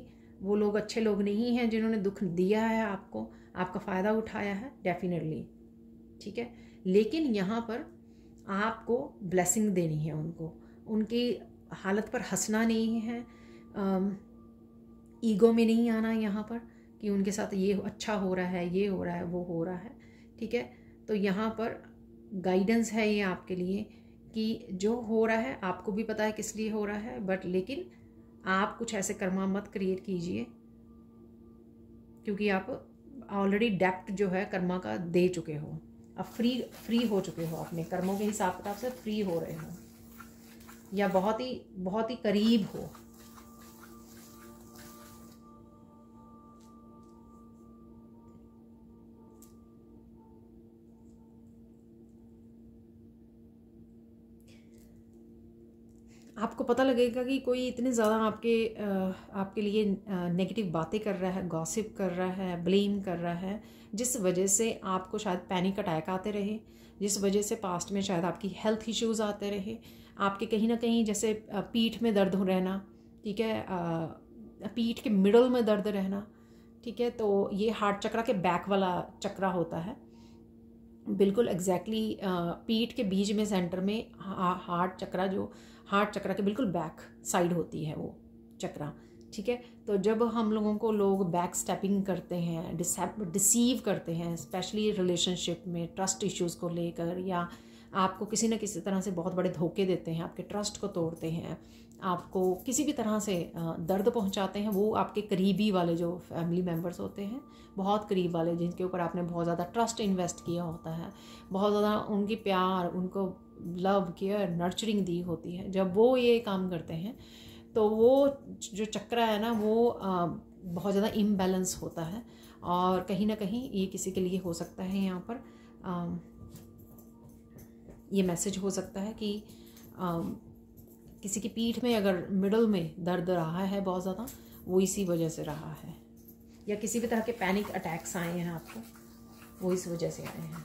वो लोग अच्छे लोग नहीं हैं जिन्होंने दुख दिया है आपको, आपका फ़ायदा उठाया है डेफिनेटली, ठीक है, लेकिन यहाँ पर आपको ब्लेसिंग देनी है उनको, उनकी हालत पर हंसना नहीं है, ईगो में नहीं आना यहाँ पर कि उनके साथ ये अच्छा हो रहा है, ये हो रहा है, वो हो रहा है, ठीक है। तो यहाँ पर गाइडेंस है ये आपके लिए कि जो हो रहा है आपको भी पता है किस लिए हो रहा है, बट लेकिन आप कुछ ऐसे कर्मा मत क्रिएट कीजिए क्योंकि आप ऑलरेडी डेप्ट जो है कर्मा का दे चुके हो, आप फ्री हो चुके हो, अपने कर्मों के हिसाब किताब से फ्री हो रहे हो या बहुत ही करीब हो। आपको पता लगेगा कि कोई इतने ज़्यादा आपके लिए नेगेटिव बातें कर रहा है, गॉसिप कर रहा है, ब्लेम कर रहा है, जिस वजह से आपको शायद पैनिक अटैक आते रहे, जिस वजह से पास्ट में शायद आपकी हेल्थ इश्यूज़ आते रहे, आपके कहीं ना कहीं जैसे पीठ में दर्द हो रहना, ठीक है, पीठ के मिडल में दर्द रहना, ठीक है, तो ये हार्ट चक्रा के बैक वाला चक्रा होता है, बिल्कुल एग्जैक्टली पीठ के बीच में सेंटर में हार्ट चक्रा के बिल्कुल बैक साइड होती है वो चक्रा, ठीक है। तो जब हम लोगों को लोग बैक स्टेपिंग करते हैं, डिसीव करते हैं, स्पेशली रिलेशनशिप में ट्रस्ट इश्यूज़ को लेकर, या आपको किसी न किसी तरह से बहुत बड़े धोखे देते हैं, आपके ट्रस्ट को तोड़ते हैं, आपको किसी भी तरह से दर्द पहुंचाते हैं, वो आपके करीबी वाले जो फैमिली मेम्बर्स होते हैं, बहुत करीब वाले, जिनके ऊपर आपने बहुत ज़्यादा ट्रस्ट इन्वेस्ट किया होता है, बहुत ज़्यादा उनकी प्यार, उनको लव, केयर, नर्चरिंग दी होती है, जब वो ये काम करते हैं तो वो जो चक्रा है ना वो बहुत ज़्यादा इम्बैलेंस होता है, और कहीं ना कहीं ये किसी के लिए हो सकता है, यहाँ पर ये मैसेज हो सकता है कि किसी की पीठ में अगर मिडल में दर्द रहा है बहुत ज़्यादा, वो इसी वजह से रहा है, या किसी भी तरह के पैनिक अटैक्स आए हैं आपको, वो इस वजह से आए हैं।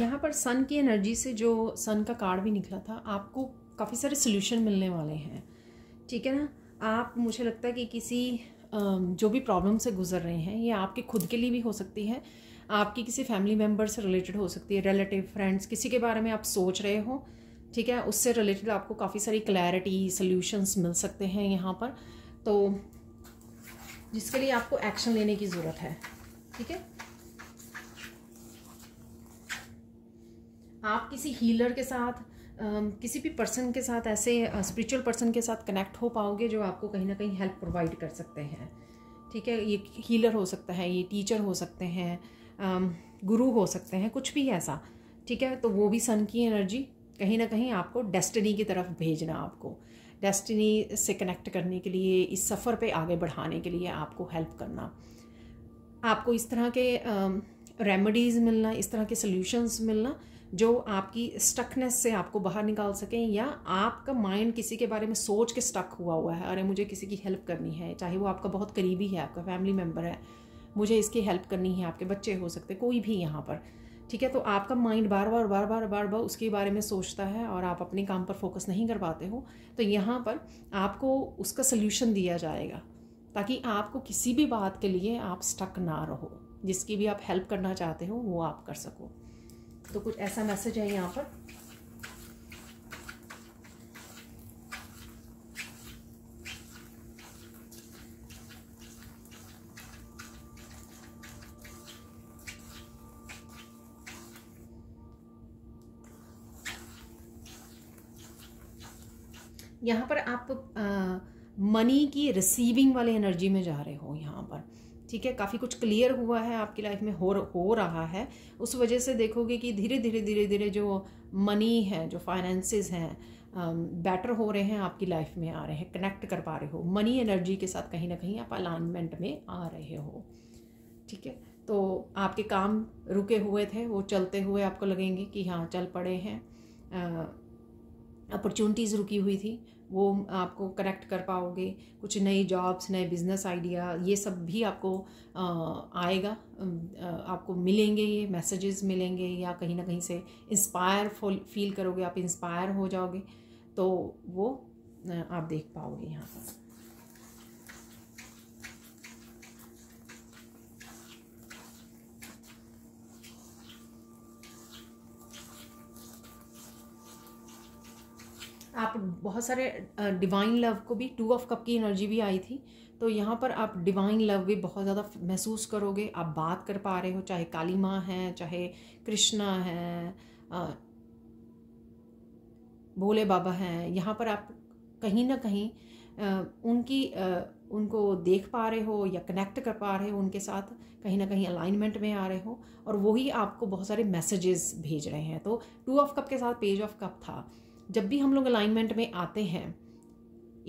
यहाँ पर सन की एनर्जी से जो सन का कार्ड भी निकला था, आपको काफ़ी सारे सॉल्यूशन मिलने वाले हैं, ठीक है ना। आप, मुझे लगता है कि किसी जो भी प्रॉब्लम से गुजर रहे हैं, ये आपके खुद के लिए भी हो सकती है, आपकी किसी फैमिली मेम्बर से रिलेटेड हो सकती है, रिलेटिव, फ्रेंड्स, किसी के बारे में आप सोच रहे हो, ठीक है, उससे रिलेटेड आपको काफ़ी सारी क्लैरिटी, सॉल्यूशंस मिल सकते हैं यहाँ पर, तो जिसके लिए आपको एक्शन लेने की ज़रूरत है, ठीक है। आप किसी हीलर के साथ, किसी भी पर्सन के साथ, ऐसे स्पिरिचुअल पर्सन के साथ कनेक्ट हो पाओगे जो आपको कहीं ना कहीं हेल्प प्रोवाइड कर सकते हैं, ठीक है। ये हीलर हो सकता है, ये टीचर हो सकते हैं, गुरु हो सकते हैं, कुछ भी ऐसा, ठीक है। तो वो भी सन की एनर्जी कहीं ना कहीं आपको डेस्टिनी की तरफ भेजना, आपको डेस्टिनी से कनेक्ट करने के लिए, इस सफ़र पे आगे बढ़ाने के लिए आपको हेल्प करना, आपको इस तरह के रेमेडीज़ मिलना, इस तरह के सॉल्यूशंस मिलना जो आपकी स्टकनेस से आपको बाहर निकाल सकें, या आपका माइंड किसी के बारे में सोच के स्टक हुआ है, अरे मुझे किसी की हेल्प करनी है, चाहे वो आपका बहुत करीबी है, आपका फैमिली मेम्बर है, मुझे इसकी हेल्प करनी है, आपके बच्चे हो सकते, कोई भी यहाँ पर, ठीक है। तो आपका माइंड बार बार उसके बारे में सोचता है और आप अपने काम पर फोकस नहीं कर पाते हो, तो यहाँ पर आपको उसका सल्यूशन दिया जाएगा ताकि आपको किसी भी बात के लिए आप स्टक ना रहो, जिसकी भी आप हेल्प करना चाहते हो वो आप कर सको। तो कुछ ऐसा मैसेज है यहाँ पर। यहाँ पर आप मनी की रिसीविंग वाले एनर्जी में जा रहे हो यहाँ पर, ठीक है। काफ़ी कुछ क्लियर हुआ है आपकी लाइफ में, हो रहा है, उस वजह से देखोगे कि धीरे धीरे जो मनी है, जो फाइनेंसेस हैं, बेटर हो रहे हैं, आपकी लाइफ में आ रहे हैं, कनेक्ट कर पा रहे हो मनी एनर्जी के साथ, कहीं ना कहीं आप अलाइनमेंट में आ रहे हो, ठीक है। तो आपके काम रुके हुए थे, वो चलते हुए आपको लगेंगे कि हाँ चल पड़े हैं, अपॉर्चुनिटीज़ रुकी हुई थी वो आपको कनेक्ट कर पाओगे, कुछ नई जॉब्स, नए बिजनेस आइडिया, ये सब भी आपको आएगा, आपको मिलेंगे, ये मैसेजेस मिलेंगे, या कहीं ना कहीं से इंस्पायर फील करोगे, आप इंस्पायर हो जाओगे, तो वो आप देख पाओगे यहाँ पर। आप बहुत सारे डिवाइन लव को भी, टू ऑफ कप की एनर्जी भी आई थी, तो यहाँ पर आप डिवाइन लव भी बहुत ज़्यादा महसूस करोगे, आप बात कर पा रहे हो, चाहे काली माँ हैं, चाहे कृष्णा हैं, भोले बाबा हैं, यहाँ पर आप कहीं ना कहीं उनको देख पा रहे हो या कनेक्ट कर पा रहे हो, उनके साथ कहीं ना कहीं अलाइनमेंट में आ रहे हो, और वही आपको बहुत सारे मैसेजेस भेज रहे हैं। तो टू ऑफ कप के साथ पेज ऑफ कप था, जब भी हम लोग अलाइनमेंट में आते हैं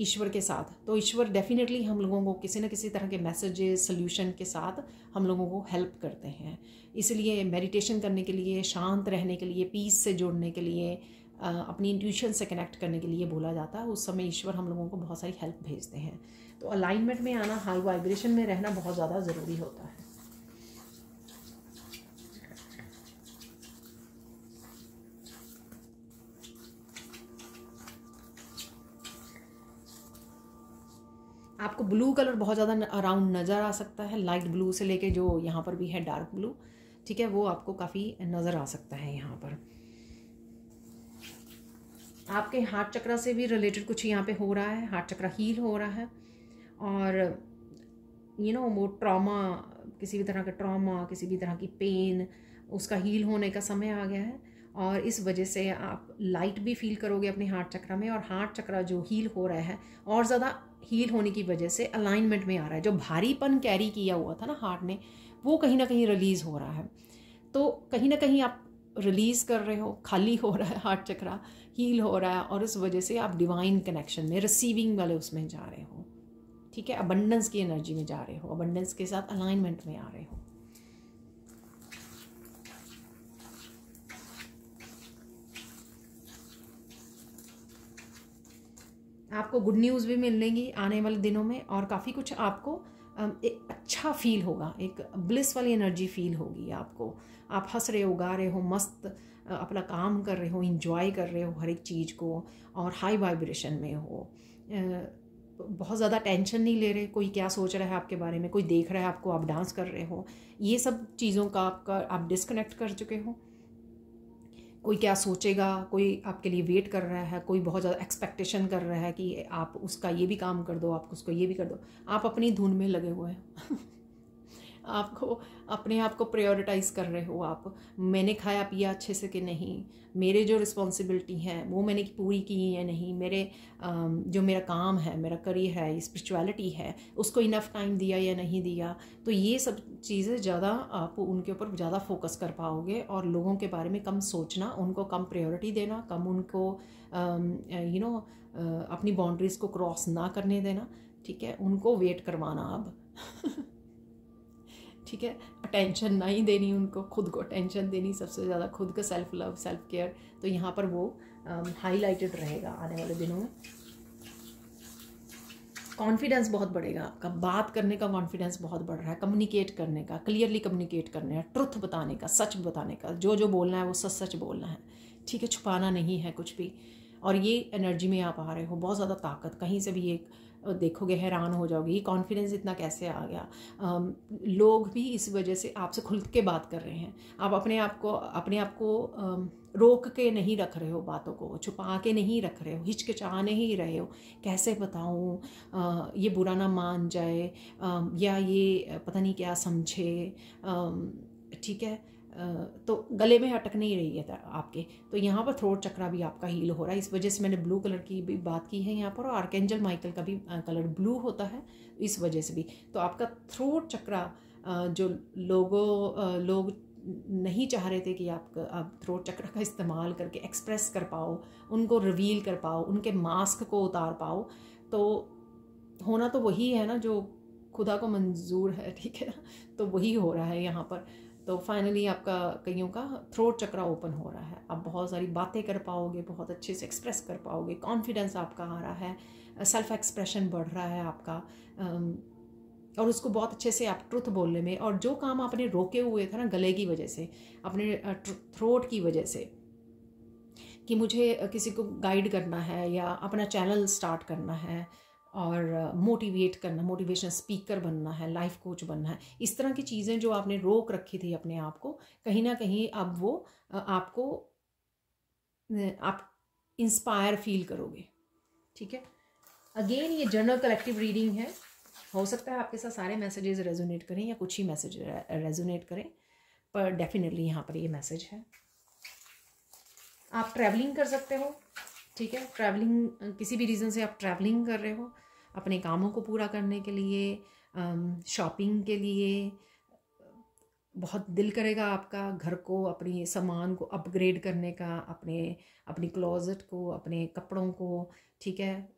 ईश्वर के साथ, तो ईश्वर डेफिनेटली हम लोगों को किसी न किसी तरह के मैसेजेस, सॉल्यूशन के साथ हम लोगों को हेल्प करते हैं। इसलिए मेडिटेशन करने के लिए, शांत रहने के लिए, पीस से जुड़ने के लिए, अपनी इंट्यूशन से कनेक्ट करने के लिए बोला जाता है, उस समय ईश्वर हम लोगों को बहुत सारी हेल्प भेजते हैं। तो अलाइनमेंट में आना, हाई वाइब्रेशन में रहना बहुत ज़्यादा ज़रूरी होता है। आपको ब्लू कलर बहुत ज़्यादा अराउंड नज़र आ सकता है, लाइट ब्लू से लेके जो यहाँ पर भी है डार्क ब्लू, ठीक है, वो आपको काफ़ी नज़र आ सकता है यहाँ पर। आपके हार्ट चक्रा से भी रिलेटेड कुछ यहाँ पे हो रहा है, हार्ट चक्रा हील हो रहा है, और यू नो वो ट्रॉमा, किसी भी तरह का ट्रॉमा, किसी भी तरह की पेन, उसका हील होने का समय आ गया है, और इस वजह से आप लाइट भी फील करोगे अपने हार्ट चक्रा में, और हार्ट चक्रा जो हील हो रहा है, और ज़्यादा हील होने की वजह से अलाइनमेंट में आ रहा है। जो भारीपन कैरी किया हुआ था ना हार्ट ने, वो कहीं ना कहीं रिलीज़ हो रहा है, तो कहीं ना कहीं आप रिलीज़ कर रहे हो, खाली हो रहा है हार्ट चक्रा, हील हो रहा है, और इस वजह से आप डिवाइन कनेक्शन में, रिसीविंग वाले उसमें जा रहे हो, ठीक है। अबंडेंस की एनर्जी में जा रहे हो, अबंडेंस के साथ अलाइनमेंट में आ रहे हो। आपको गुड न्यूज़ भी मिलेंगी आने वाले दिनों में, और काफ़ी कुछ आपको एक अच्छा फील होगा, एक ब्लिस वाली एनर्जी फील होगी आपको। आप हंस रहे हो, गा रहे हो, मस्त अपना काम कर रहे हो, इंजॉय कर रहे हो हर एक चीज़ को, और हाई वाइब्रेशन में हो। बहुत ज़्यादा टेंशन नहीं ले रहे, कोई क्या सोच रहा है आपके बारे में, कोई देख रहा है आपको, आप डांस कर रहे हो, ये सब चीज़ों का आप डिस्कनेक्ट कर चुके हो। कोई क्या सोचेगा, कोई आपके लिए वेट कर रहा है, कोई बहुत ज़्यादा एक्सपेक्टेशन कर रहा है कि आप उसका ये भी काम कर दो, आप उसको ये भी कर दो। आप अपनी धुन में लगे हुए हैं आपको अपने आप को प्रायोरिटाइज कर रहे हो। आप मैंने खाया पिया अच्छे से कि नहीं, मेरे जो रिस्पॉन्सिबिलिटी हैं वो मैंने पूरी की या नहीं, मेरे जो मेरा काम है, मेरा करियर है, स्पिरिचुअलिटी है, उसको इनफ टाइम दिया या नहीं दिया। तो ये सब चीज़ें ज़्यादा आप उनके ऊपर ज़्यादा फोकस कर पाओगे और लोगों के बारे में कम सोचना, उनको कम प्रायोरिटी देना, कम उनको अपनी बाउंड्रीज़ को क्रॉस ना करने देना, ठीक है, उनको वेट करवाना अब ठीक है, अटेंशन नहीं देनी उनको, खुद को अटेंशन देनी सबसे ज़्यादा, खुद का सेल्फ लव, सेल्फ केयर। तो यहाँ पर वो हाईलाइटेड रहेगा आने वाले दिनों में। कॉन्फिडेंस बहुत बढ़ेगा आपका, बात करने का कॉन्फिडेंस बहुत बढ़ रहा है, कम्युनिकेट करने का, क्लियरली कम्युनिकेट करने का, ट्रुथ बताने का, सच बताने का, जो जो बोलना है वो सच सच बोलना है, ठीक है, छुपाना नहीं है कुछ भी। और ये एनर्जी में आप आ रहे हो, बहुत ज़्यादा ताकत, कहीं से भी एक देखोगे हैरान हो जाओगे, ये कॉन्फिडेंस इतना कैसे आ गया। लोग भी इस वजह से आपसे खुल के बात कर रहे हैं। आप अपने आप को रोक के नहीं रख रहे हो, बातों को छुपा के नहीं रख रहे हो, हिचकिचा नहीं रहे हो, कैसे बताऊं, ये बुरा ना मान जाए, या ये पता नहीं क्या समझे, ठीक है। तो गले में अटक नहीं रही है आपके। तो यहाँ पर थ्रोट चक्रा भी आपका हील हो रहा है, इस वजह से मैंने ब्लू कलर की भी बात की है यहाँ पर, और आर्कएंजल माइकल का भी कलर ब्लू होता है, इस वजह से भी। तो आपका थ्रोट चक्रा, जो लोग नहीं चाह रहे थे कि आप थ्रोट चक्र का इस्तेमाल करके एक्सप्रेस कर पाओ, उनको रिवील कर पाओ, उनके मास्क को उतार पाओ, तो होना तो वही है ना जो खुदा को मंजूर है, ठीक है, तो वही हो रहा है यहाँ पर। तो फाइनली आपका कईयों का थ्रोट चक्रा ओपन हो रहा है, आप बहुत सारी बातें कर पाओगे, बहुत अच्छे से एक्सप्रेस कर पाओगे, कॉन्फिडेंस आपका आ रहा है, सेल्फ एक्सप्रेशन बढ़ रहा है आपका, और उसको बहुत अच्छे से आप ट्रुथ बोलने में, और जो काम आपने रोके हुए थे ना गले की वजह से, अपने थ्रोट की वजह से, कि मुझे किसी को गाइड करना है या अपना चैनल स्टार्ट करना है और मोटिवेट करना, मोटिवेशन स्पीकर बनना है, लाइफ कोच बनना है, इस तरह की चीज़ें जो आपने रोक रखी थी अपने आप को, कहीं ना कहीं अब वो आपको आप इंस्पायर फील करोगे, ठीक है। अगेन ये जनरल कलेक्टिव रीडिंग है, हो सकता है आपके साथ सारे मैसेजेस रेजोनेट करें या कुछ ही मैसेज रेजोनेट करें, पर डेफिनेटली यहाँ पर ये मैसेज है। आप ट्रैवलिंग कर सकते हो, ठीक है, ट्रैवलिंग किसी भी रीज़न से आप ट्रैवलिंग कर रहे हो, अपने कामों को पूरा करने के लिए, शॉपिंग के लिए, बहुत दिल करेगा आपका घर को, अपने सामान को अपग्रेड करने का, अपनी क्लोज़ेट को, अपने कपड़ों को, ठीक है।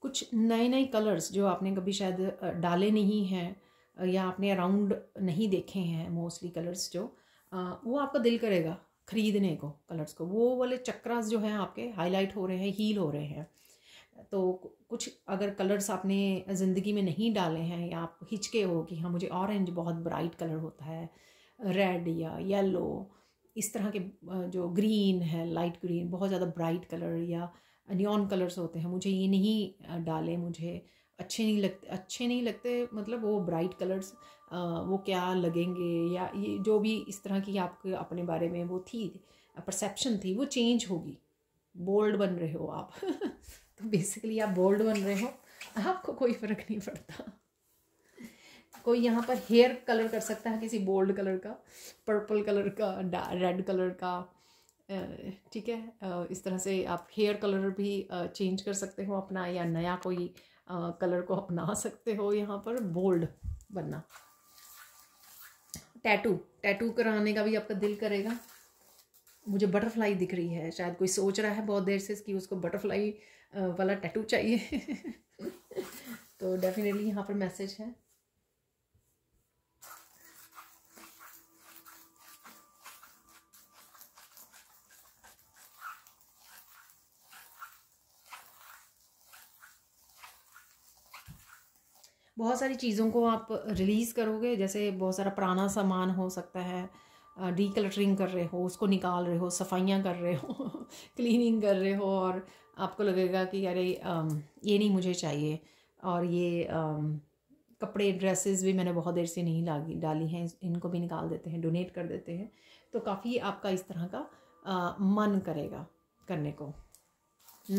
कुछ नए कलर्स जो आपने कभी शायद डाले नहीं हैं या आपने अराउंड नहीं देखे हैं मोस्टली कलर्स, जो वो आपका दिल करेगा खरीदने को, कलर्स को, वो वाले चक्रास जो हैं आपके हाईलाइट हो रहे हैं, हील हो रहे हैं। तो कुछ अगर कलर्स आपने ज़िंदगी में नहीं डाले हैं या आप हिचके हो कि हाँ मुझे ऑरेंज बहुत ब्राइट कलर होता है, रेड या येलो, इस तरह के जो ग्रीन है, लाइट ग्रीन, बहुत ज़्यादा ब्राइट कलर या नियॉन कलर्स होते हैं, मुझे ये नहीं डाले, मुझे अच्छे नहीं लगते, मतलब वो ब्राइट कलर्स वो क्या लगेंगे, या ये जो भी इस तरह की आपके अपने बारे में वो थी परसेप्शन थी, वो चेंज होगी। बोल्ड बन रहे हो आप तो बेसिकली आप बोल्ड बन रहे हो, आपको कोई फ़र्क नहीं पड़ता। कोई यहाँ पर हेयर कलर कर सकता है किसी बोल्ड कलर का, पर्पल कलर का, रेड कलर का, ठीक है, इस तरह से आप हेयर कलर भी चेंज कर सकते हो अपना, या नया कोई कलर को अपना सकते हो। यहाँ पर बोल्ड बनना, टैटू कराने का भी आपका दिल करेगा। मुझे बटरफ्लाई दिख रही है, शायद कोई सोच रहा है बहुत देर से कि उसको बटरफ्लाई वाला टैटू चाहिए तो डेफिनेटली यहाँ पर मैसेज है। बहुत सारी चीज़ों को आप रिलीज़ करोगे, जैसे बहुत सारा पुराना सामान हो सकता है, डीकलटरिंग कर रहे हो, उसको निकाल रहे हो, सफाइयाँ कर रहे हो क्लीनिंग कर रहे हो, और आपको लगेगा कि अरे ये नहीं मुझे चाहिए, और ये कपड़े ड्रेसेस भी मैंने बहुत देर से नहीं डाली हैं, इनको भी निकाल देते हैं, डोनेट कर देते हैं। तो काफ़ी आपका इस तरह का मन करेगा करने को,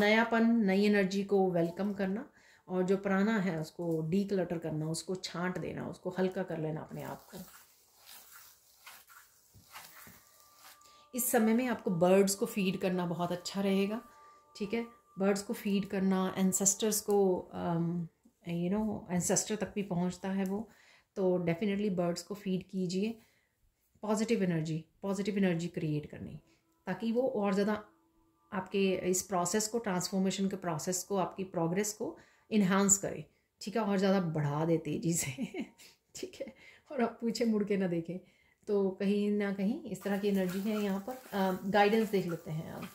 नयापन, नई एनर्जी को वेलकम करना, और जो पुराना है उसको डीक्लटर करना, उसको छांट देना, उसको हल्का कर लेना अपने आप को। इस समय में आपको बर्ड्स को फीड करना बहुत अच्छा रहेगा, ठीक है, बर्ड्स को फीड करना, एंसेस्टर्स को यू नो एंसेस्टर तक भी पहुंचता है वो, तो डेफिनेटली बर्ड्स को फीड कीजिए। पॉजिटिव एनर्जी क्रिएट करनी, ताकि वो और ज़्यादा आपके इस प्रोसेस को, ट्रांसफॉर्मेशन के प्रोसेस को, आपकी प्रोग्रेस को इन्हांस करे, ठीक है, और ज़्यादा बढ़ा दे तेजी से ठीक है, और आप पीछे मुड़ के ना देखें। तो कहीं ना कहीं इस तरह की एनर्जी है यहाँ पर। गाइडेंस देख लेते हैं, आप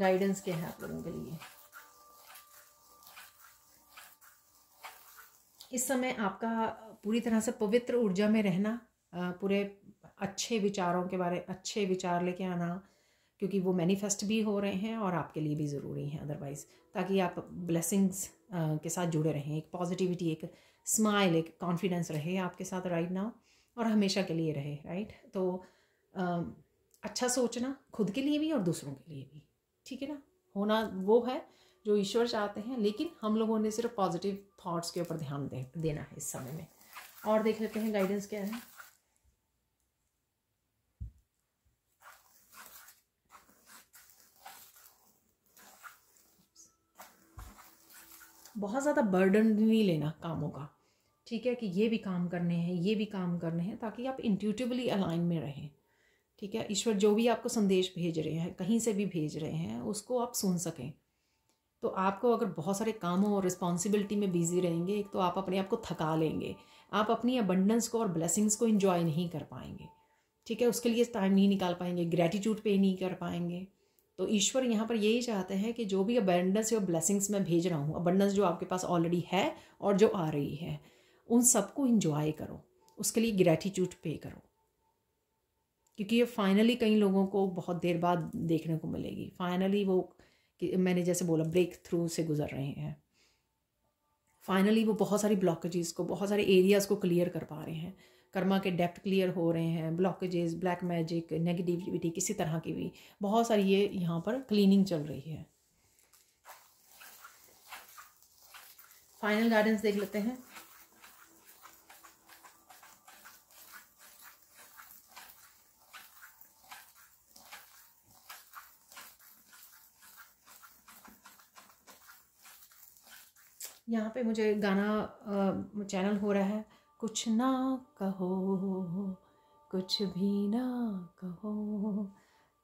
गाइडेंस क्या है आप लोगों के लिए। इस समय आपका पूरी तरह से पवित्र ऊर्जा में रहना, पूरे अच्छे विचारों के बारे, अच्छे विचार लेके आना, क्योंकि वो मैनिफेस्ट भी हो रहे हैं और आपके लिए भी ज़रूरी हैं अदरवाइज़, ताकि आप ब्लेसिंग्स के साथ जुड़े रहें। एक पॉजिटिविटी, एक स्माइल, एक कॉन्फिडेंस रहे आपके साथ राइट नाउ, और हमेशा के लिए रहे, राइट। तो अच्छा सोचना, खुद के लिए भी और दूसरों के लिए भी, ठीक है ना, होना वो है जो ईश्वर चाहते हैं, लेकिन हम लोगों ने सिर्फ पॉजिटिव थॉट्स के ऊपर ध्यान देना है इस समय में। और देख लेते हैं गाइडेंस क्या है। बहुत ज़्यादा बर्डन नहीं लेना कामों का, ठीक है, कि ये भी काम करने हैं, ये भी काम करने हैं, ताकि आप इंट्यूटिवली अलाइन में रहें, ठीक है। ईश्वर जो भी आपको संदेश भेज रहे हैं, कहीं से भी भेज रहे हैं, उसको आप सुन सकें। तो आपको अगर बहुत सारे कामों और रिस्पॉन्सिबिलिटी में बिजी रहेंगे, एक तो आप अपने आप को थका लेंगे, आप अपनी अबंडेंस को और ब्लेसिंग्स को एंजॉय नहीं कर पाएंगे, ठीक है, उसके लिए टाइम नहीं निकाल पाएंगे, ग्रैटिट्यूड पे नहीं कर पाएंगे। तो ईश्वर यहाँ पर यही चाहते हैं कि जो भी अबंडेंस और ब्लेसिंग्स मैं भेज रहा हूँ, अबंडेंस जो आपके पास ऑलरेडी है और जो आ रही है, उन सबको इंजॉय करो, उसके लिए ग्रैटिट्यूड पे करो, क्योंकि ये फाइनली कई लोगों को बहुत देर बाद देखने को मिलेगी। फाइनली वो, कि मैंने जैसे बोला, ब्रेक थ्रू से गुजर रहे हैं, फाइनली वो बहुत सारी ब्लॉकेजेस को, बहुत सारे एरियाज़ को क्लियर कर पा रहे हैं, कर्मा के डेप्थ क्लियर हो रहे हैं, ब्लॉकेजेस, ब्लैक मैजिक, नेगेटिविटी, किसी तरह की भी बहुत सारी ये यहाँ पर क्लीनिंग चल रही है। फाइनल गाइडेंस देख लेते हैं। यहाँ पे मुझे गाना चैनल हो रहा है, कुछ ना कहो, कुछ भी ना कहो।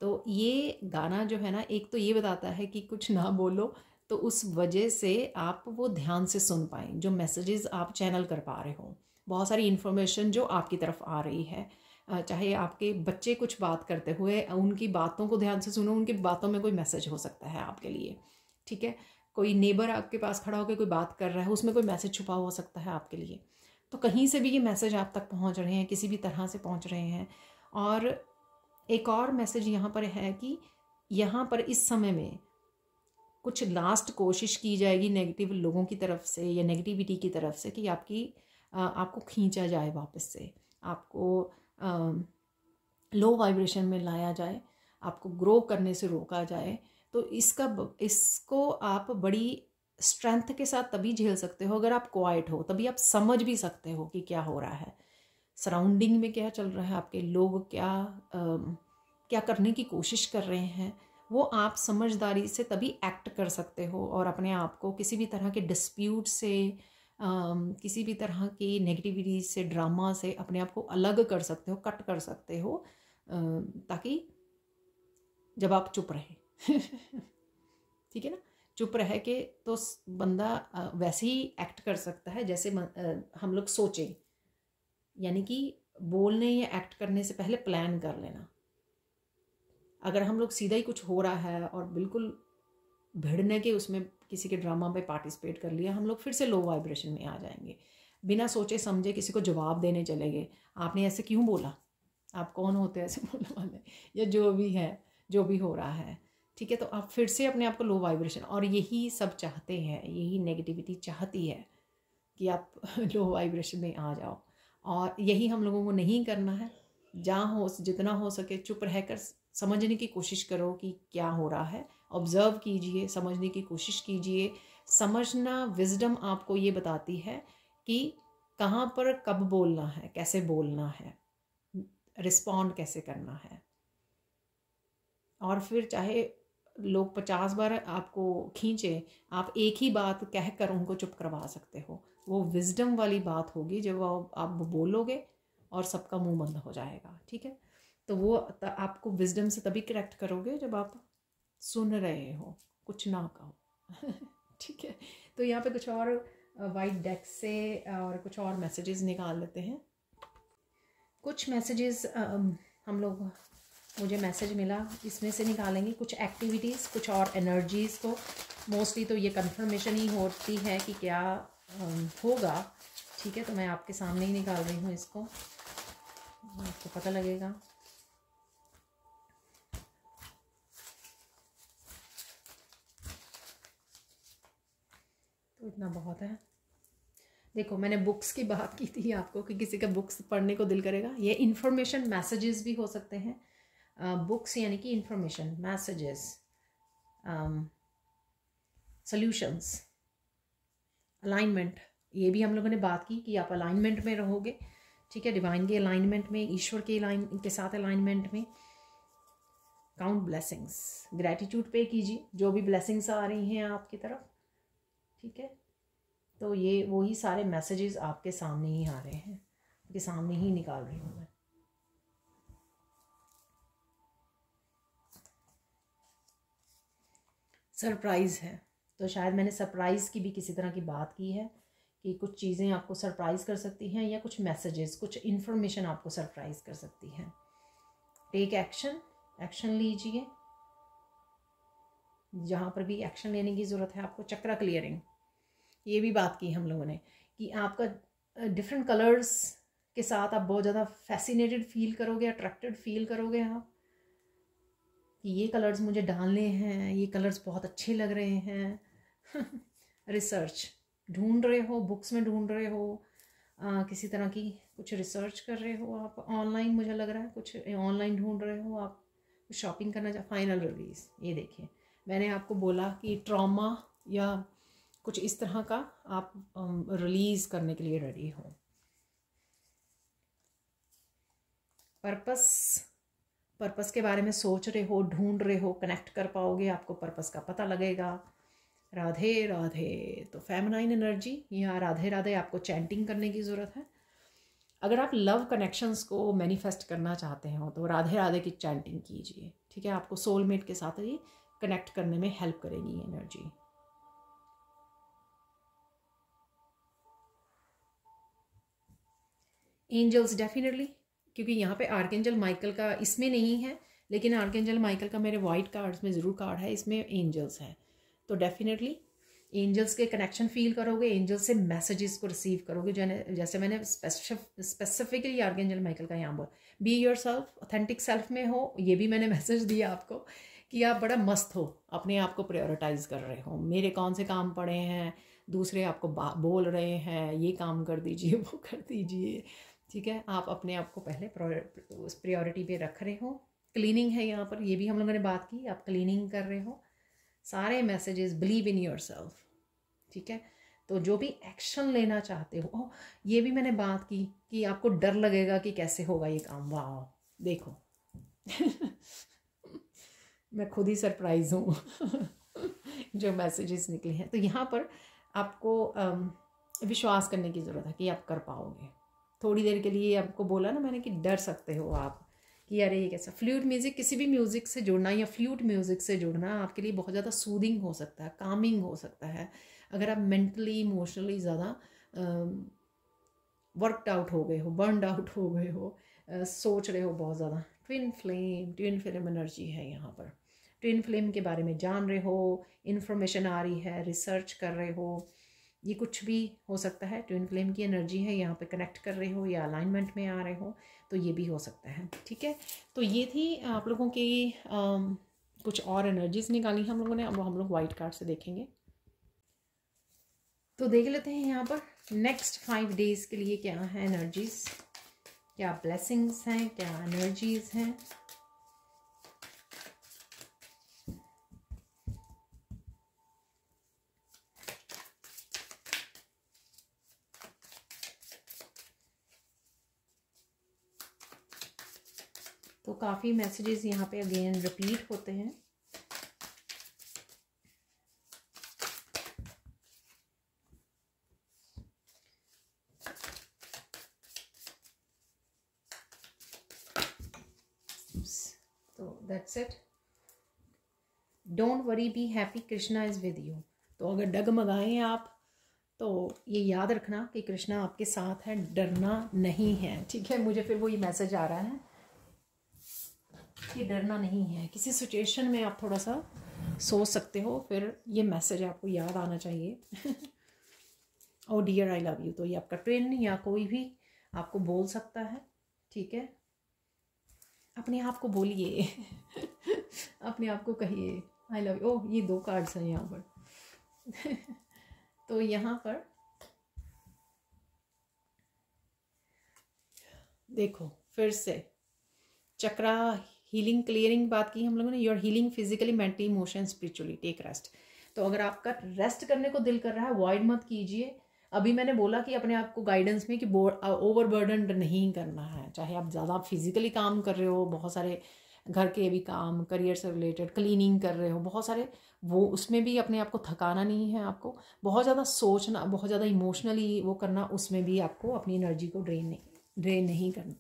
तो ये गाना जो है ना, एक तो ये बताता है कि कुछ ना बोलो, तो उस वजह से आप वो ध्यान से सुन पाएँ, जो मैसेजेस आप चैनल कर पा रहे हो, बहुत सारी इन्फॉर्मेशन जो आपकी तरफ आ रही है, चाहे आपके बच्चे कुछ बात करते हुए, उनकी बातों को ध्यान से सुनो, उनकी बातों में कोई मैसेज हो सकता है आपके लिए, ठीक है। कोई नेबर आपके पास खड़ा होकर कोई बात कर रहा है, उसमें कोई मैसेज छुपा हो सकता है आपके लिए। तो कहीं से भी ये मैसेज आप तक पहुंच रहे हैं, किसी भी तरह से पहुंच रहे हैं। और एक और मैसेज यहाँ पर है कि यहाँ पर इस समय में कुछ लास्ट कोशिश की जाएगी नेगेटिव लोगों की तरफ से या नेगेटिविटी की तरफ से, कि आपको खींचा जाए वापस से, आपको लो वाइब्रेशन में लाया जाए, आपको ग्रो करने से रोका जाए। तो इसको आप बड़ी स्ट्रेंथ के साथ तभी झेल सकते हो अगर आप क्वाइट हो, तभी आप समझ भी सकते हो कि क्या हो रहा है, सराउंडिंग में क्या चल रहा है, आपके लोग क्या करने की कोशिश कर रहे हैं, वो आप समझदारी से तभी एक्ट कर सकते हो, और अपने आप को किसी भी तरह के डिस्प्यूट से, किसी भी तरह की नेगेटिविटी से, ड्रामा से अपने आप को अलग कर सकते हो, कट कर सकते हो, ताकि जब आप चुप रहें ठीक है ना, चुप रह के तो बंदा वैसे ही एक्ट कर सकता है जैसे हम लोग सोचें, यानी कि बोलने या एक्ट करने से पहले प्लान कर लेना। अगर हम लोग सीधा ही कुछ हो रहा है और बिल्कुल भिड़ने के उसमें किसी के ड्रामा में पार्टिसिपेट कर लिया, हम लोग फिर से लो वाइब्रेशन में आ जाएंगे। बिना सोचे समझे किसी को जवाब देने चले गए, आपने ऐसे क्यों बोला, आप कौन होते ऐसे बोलने वाले, या जो भी है, जो भी हो रहा है, ठीक है। तो आप फिर से अपने आप को लो वाइब्रेशन, और यही सब चाहते हैं, यही नेगेटिविटी चाहती है कि आप लो वाइब्रेशन में आ जाओ, और यही हम लोगों को नहीं करना है। जहाँ हो जितना हो सके चुप रहकर समझने की कोशिश करो कि क्या हो रहा है, ऑब्जर्व कीजिए, समझने की कोशिश कीजिए। समझना, विजडम आपको ये बताती है कि कहाँ पर कब बोलना है, कैसे बोलना है, रिस्पॉन्ड कैसे करना है। और फिर चाहे लोग 50 बार आपको खींचे, आप एक ही बात कह कर उनको चुप करवा सकते हो। वो विजडम वाली बात होगी जब आप बोलोगे और सबका मुंह बंद हो जाएगा, ठीक है। तो वो आपको विजडम से तभी करेक्ट करोगे जब आप सुन रहे हो, कुछ ना कहो ठीक है। तो यहाँ पे कुछ और वाइट डेक से और कुछ और मैसेजेस निकाल लेते हैं। कुछ मैसेजेस हम लोग, मुझे मैसेज मिला, इसमें से निकालेंगे कुछ एक्टिविटीज़, कुछ और एनर्जीज़ को। मोस्टली तो ये कंफर्मेशन ही होती है कि क्या होगा, ठीक है। तो मैं आपके सामने ही निकाल रही हूँ इसको, आपको पता लगेगा। तो इतना बहुत है। देखो, मैंने बुक्स की बात की थी आपको कि किसी का बुक्स पढ़ने को दिल करेगा, ये इन्फॉर्मेशन मैसेजेस भी हो सकते हैं। बुक्स यानी कि इंफॉर्मेशन, मैसेजेस, सॉल्यूशंस, अलाइनमेंट, ये भी हम लोगों ने बात की कि आप अलाइनमेंट में रहोगे, ठीक है। डिवाइन के अलाइनमेंट में, ईश्वर के साथ अलाइनमेंट में। काउंट ब्लेसिंग्स, ग्रैटिट्यूड पे कीजिए जो भी ब्लेसिंग्स आ रही हैं आपकी तरफ, ठीक है। तो ये वही सारे मैसेजेस आपके सामने ही आ रहे हैं, आपके सामने ही निकाल रही हूँ मैं। सरप्राइज़ है, तो शायद मैंने सरप्राइज़ की भी किसी तरह की बात की है कि कुछ चीज़ें आपको सरप्राइज़ कर सकती हैं, या कुछ मैसेजेस, कुछ इन्फॉर्मेशन आपको सरप्राइज़ कर सकती है। टेक एक्शन, एक्शन लीजिए जहाँ पर भी एक्शन लेने की ज़रूरत है आपको। चक्रा क्लियरिंग, ये भी बात की हम लोगों ने कि आपका डिफरेंट कलर्स के साथ आप बहुत ज़्यादा फैसिनेटेड फील करोगे, अट्रैक्टेड फील करोगे आप, कि ये कलर्स मुझे डालने हैं, ये कलर्स बहुत अच्छे लग रहे हैं रिसर्च ढूंढ रहे हो, बुक्स में ढूंढ रहे हो, किसी तरह की कुछ रिसर्च कर रहे हो आप ऑनलाइन, मुझे लग रहा है कुछ ऑनलाइन ढूंढ रहे हो आप, कुछ शॉपिंग करना चाह। फाइनल रिलीज, ये देखिए मैंने आपको बोला कि ट्रॉमा या कुछ इस तरह का आप रिलीज़ करने के लिए रेडी हो। पर्पस, पर्पस के बारे में सोच रहे हो, ढूंढ रहे हो, कनेक्ट कर पाओगे, आपको पर्पस का पता लगेगा। राधे राधे, तो फेमिनाइन एनर्जी, यहाँ राधे राधे आपको चैंटिंग करने की ज़रूरत है। अगर आप लव कनेक्शंस को मैनिफेस्ट करना चाहते हो तो राधे राधे की चैंटिंग कीजिए, ठीक है। आपको सोलमेट के साथ ये कनेक्ट करने में हेल्प करेगी एनर्जी। एंजल्स डेफिनेटली, क्योंकि यहाँ पे आर्कएंजल माइकल का इसमें नहीं है, लेकिन आर्कएंजल माइकल का मेरे वाइट कार्ड्स में ज़रूर कार्ड है, इसमें एंजल्स है। तो डेफिनेटली एंजल्स के कनेक्शन फील करोगे, एंजल्स से मैसेजेस को रिसीव करोगे, जैसे मैंने स्पेसिफिकली आर्कएंजल माइकल का यहाँ पर बी योरसेल्फ, ऑथेंटिक सेल्फ में हो। ये भी मैंने मैसेज दिया आपको कि आप बड़ा मस्त हो, अपने आप को प्रायोरिटाइज़ कर रहे हो, मेरे कौन से काम पड़े हैं, दूसरे आपको बोल रहे हैं ये काम कर दीजिए, वो कर दीजिए, ठीक है। आप अपने आप को पहले प्रायोरिटी पे रख रहे हो। क्लीनिंग है यहाँ पर, ये भी हम लोगों ने बात की, आप क्लीनिंग कर रहे हो। सारे मैसेजेस, बिलीव इन योरसेल्फ, ठीक है। तो जो भी एक्शन लेना चाहते हो, ये भी मैंने बात की कि आपको डर लगेगा कि कैसे होगा ये काम, वाओ देखो मैं खुद ही सरप्राइज हूँ जो मैसेजेस निकले हैं। तो यहाँ पर आपको विश्वास करने की ज़रूरत है कि आप कर पाओगे। थोड़ी देर के लिए आपको बोला ना मैंने कि डर सकते हो आप कि अरे ये कैसा। फ्लूट म्यूज़िक, किसी भी म्यूज़िक से जुड़ना या फ्लूट म्यूज़िक से जुड़ना आपके लिए बहुत ज़्यादा सूदिंग हो सकता है, कामिंग हो सकता है। अगर आप मेंटली, इमोशनली ज़्यादा वर्कड आउट हो गए हो, बर्नड आउट हो गए हो, सोच रहे हो बहुत ज़्यादा। ट्विन फ्लेम एनर्जी है यहाँ पर। ट्विन फ्लेम के बारे में जान रहे हो, इन्फॉर्मेशन आ रही है, रिसर्च कर रहे हो, ये कुछ भी हो सकता है। ट्विन फ्लेम की एनर्जी है यहाँ पे, कनेक्ट कर रहे हो या अलाइनमेंट में आ रहे हो, तो ये भी हो सकता है। ठीक है, तो ये थी आप लोगों की कुछ और एनर्जीज निकाली हम लोगों ने। अब हम लोग वाइट कार्ड से देखेंगे, तो देख लेते हैं यहाँ पर नेक्स्ट 5 डेज के लिए क्या है एनर्जीज, क्या ब्लेसिंग्स हैं, क्या एनर्जीज हैं। तो काफ़ी मैसेजेस यहाँ पे अगेन रिपीट होते हैं। तो that's it, don't worry, be happy, Krishna is with you. तो अगर डगमगाएं आप तो ये याद रखना कि कृष्णा आपके साथ है, डरना नहीं है। ठीक है, मुझे फिर वो ये मैसेज आ रहा है कि डरना नहीं है, किसी सिचुएशन में आप थोड़ा सा सोच सकते हो, फिर ये मैसेज आपको याद आना चाहिए। Oh dear I love you, तो ये आपका ट्रेन या कोई भी आपको बोल सकता है। ठीक है, अपने आप को बोलिए। अपने आप को कहिए आई लव यू। ओ, ये 2 कार्ड्स हैं यहाँ पर। तो यहाँ पर देखो फिर से चक्रा हीलिंग क्लियरिंग बात की हम लोगों ने। Your healing physically, mentally, emotion, spiritually, take rest. तो अगर आपका रेस्ट करने को दिल कर रहा है, वॉइड मत कीजिए। अभी मैंने बोला कि अपने आप को गाइडेंस में कि ओवरबर्डन नहीं करना है, चाहे आप ज़्यादा फिजिकली काम कर रहे हो, बहुत सारे घर के भी काम, करियर से रिलेटेड, क्लीनिंग कर रहे हो, बहुत सारे वो, उसमें भी अपने आप को थकाना नहीं है। आपको बहुत ज़्यादा सोचना, बहुत ज़्यादा इमोशनली वो करना, उसमें भी आपको अपनी एनर्जी को ड्रेन नहीं करना।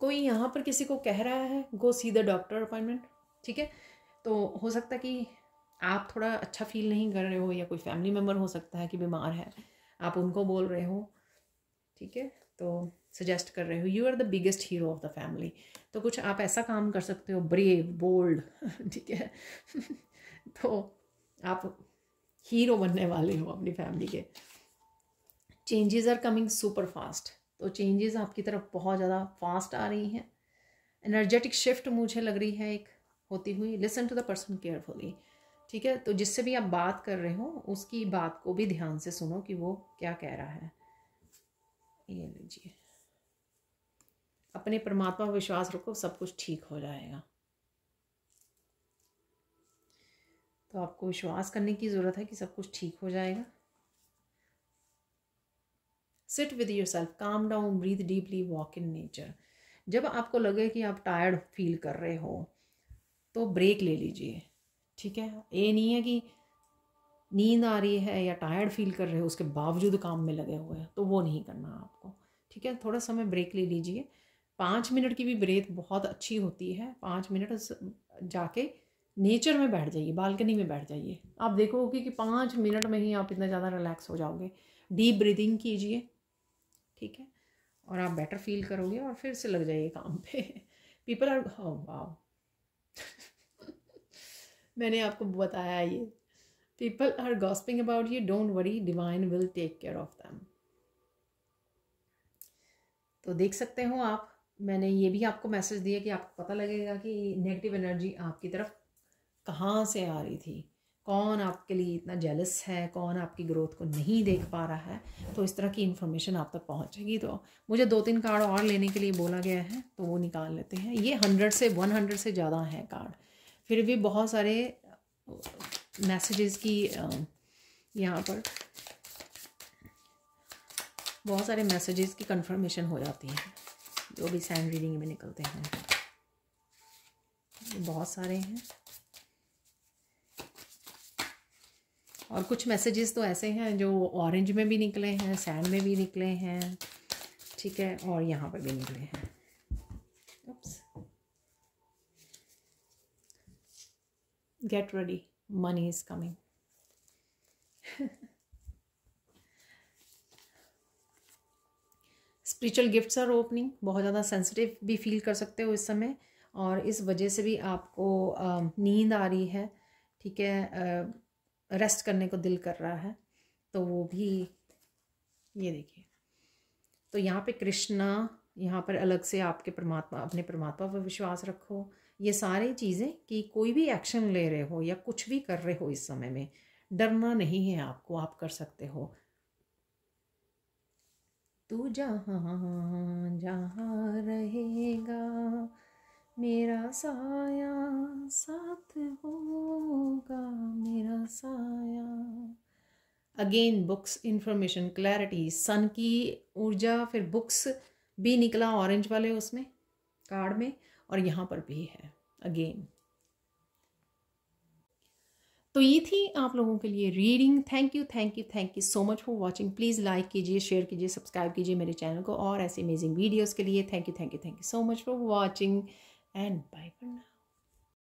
कोई यहाँ पर किसी को कह रहा है go see the doctor appointment. ठीक है, तो हो सकता है कि आप थोड़ा अच्छा फील नहीं कर रहे हो, या कोई फैमिली मेम्बर हो सकता है कि बीमार है, आप उनको बोल रहे हो। ठीक है, तो सजेस्ट कर रहे हो you are the biggest hero of the family. तो कुछ आप ऐसा काम कर सकते हो, ब्रेव, बोल्ड। ठीक है, तो आप हीरो बनने वाले हो अपनी फैमिली के। Changes are coming super fast, तो चेंजेस आपकी तरफ बहुत ज़्यादा फास्ट आ रही हैं। एनर्जेटिक शिफ्ट मुझे लग रही है एक होती हुई। Listen to the person carefully. ठीक है, तो जिससे भी आप बात कर रहे हो उसकी बात को भी ध्यान से सुनो कि वो क्या कह रहा है। ये लीजिए, अपने परमात्मा पर विश्वास रखो, सब कुछ ठीक हो जाएगा। तो आपको विश्वास करने की ज़रूरत है कि सब कुछ ठीक हो जाएगा। Sit with yourself, calm down, breathe deeply, walk in nature. जब आपको लगे कि आप टायर्ड फील कर रहे हो तो ब्रेक ले लीजिए। ठीक है, ये नहीं है कि नींद आ रही है या टायर्ड फील कर रहे हो उसके बावजूद काम में लगे हुए हैं, तो वो नहीं करना आपको। ठीक है, थोड़ा समय ब्रेक ले लीजिए। 5 मिनट की भी ब्रेथ बहुत अच्छी होती है। 5 मिनट जाके नेचर में बैठ जाइए, बालकनी में बैठ जाइए। आप देखोगे कि 5 मिनट में ही आप इतना ज़्यादा रिलैक्स हो जाओगे। डीप ब्रीदिंग कीजिए, ठीक है, और आप बेटर फील करोगे और फिर से लग जाइए काम पे। पीपल आर, वाओ, मैंने आपको बताया ये, people are gossiping about you, don't worry, divine will take care of them. तो देख सकते हो आप, मैंने ये भी आपको मैसेज दिया कि आपको पता लगेगा कि नेगेटिव एनर्जी आपकी तरफ कहाँ से आ रही थी, कौन आपके लिए इतना जेलस है, कौन आपकी ग्रोथ को नहीं देख पा रहा है। तो इस तरह की इन्फॉर्मेशन आप तक पहुंचेगी। तो मुझे 2-3 कार्ड और लेने के लिए बोला गया है, तो वो निकाल लेते हैं। ये 100 से ज़्यादा है कार्ड, फिर भी बहुत सारे मैसेजेस की यहाँ पर बहुत सारे मैसेजेस की कंफर्मेशन हो जाती है जो भी सैंड रीडिंग में निकलते हैं। बहुत सारे हैं और कुछ मैसेजेस तो ऐसे हैं जो ऑरेंज में भी निकले हैं, सैंड में भी निकले हैं। ठीक है, और यहाँ पर भी निकले हैं। Get ready, money is coming. Spiritual gifts are opening. बहुत ज़्यादा सेंसिटिव भी फील कर सकते हो इस समय, और इस वजह से भी आपको नींद आ रही है, ठीक है, रेस्ट करने को दिल कर रहा है, तो वो भी ये देखिए। तो यहाँ पे कृष्णा, यहाँ पर अलग से आपके परमात्मा, अपने परमात्मा पर विश्वास रखो। ये सारी चीज़ें कि कोई भी एक्शन ले रहे हो या कुछ भी कर रहे हो इस समय में, डरना नहीं है आपको, आप कर सकते हो। तू जहाँ जहाँ रहेगा मेरा साया साथ होगा, मेरा साया। Again books, information, clarity, sun की ऊर्जा, फिर बुक्स भी निकला ऑरेंज वाले उसमें कार्ड में, और यहाँ पर भी है अगेन। तो ये थी आप लोगों के लिए reading. Thank you, thank you, thank you so much for watching. Please like कीजिए, शेयर कीजिए, सब्सक्राइब कीजिए मेरे चैनल को और ऐसे अमेजिंग वीडियोस के लिए। Thank you, thank you, thank you so much for watching and bye for now.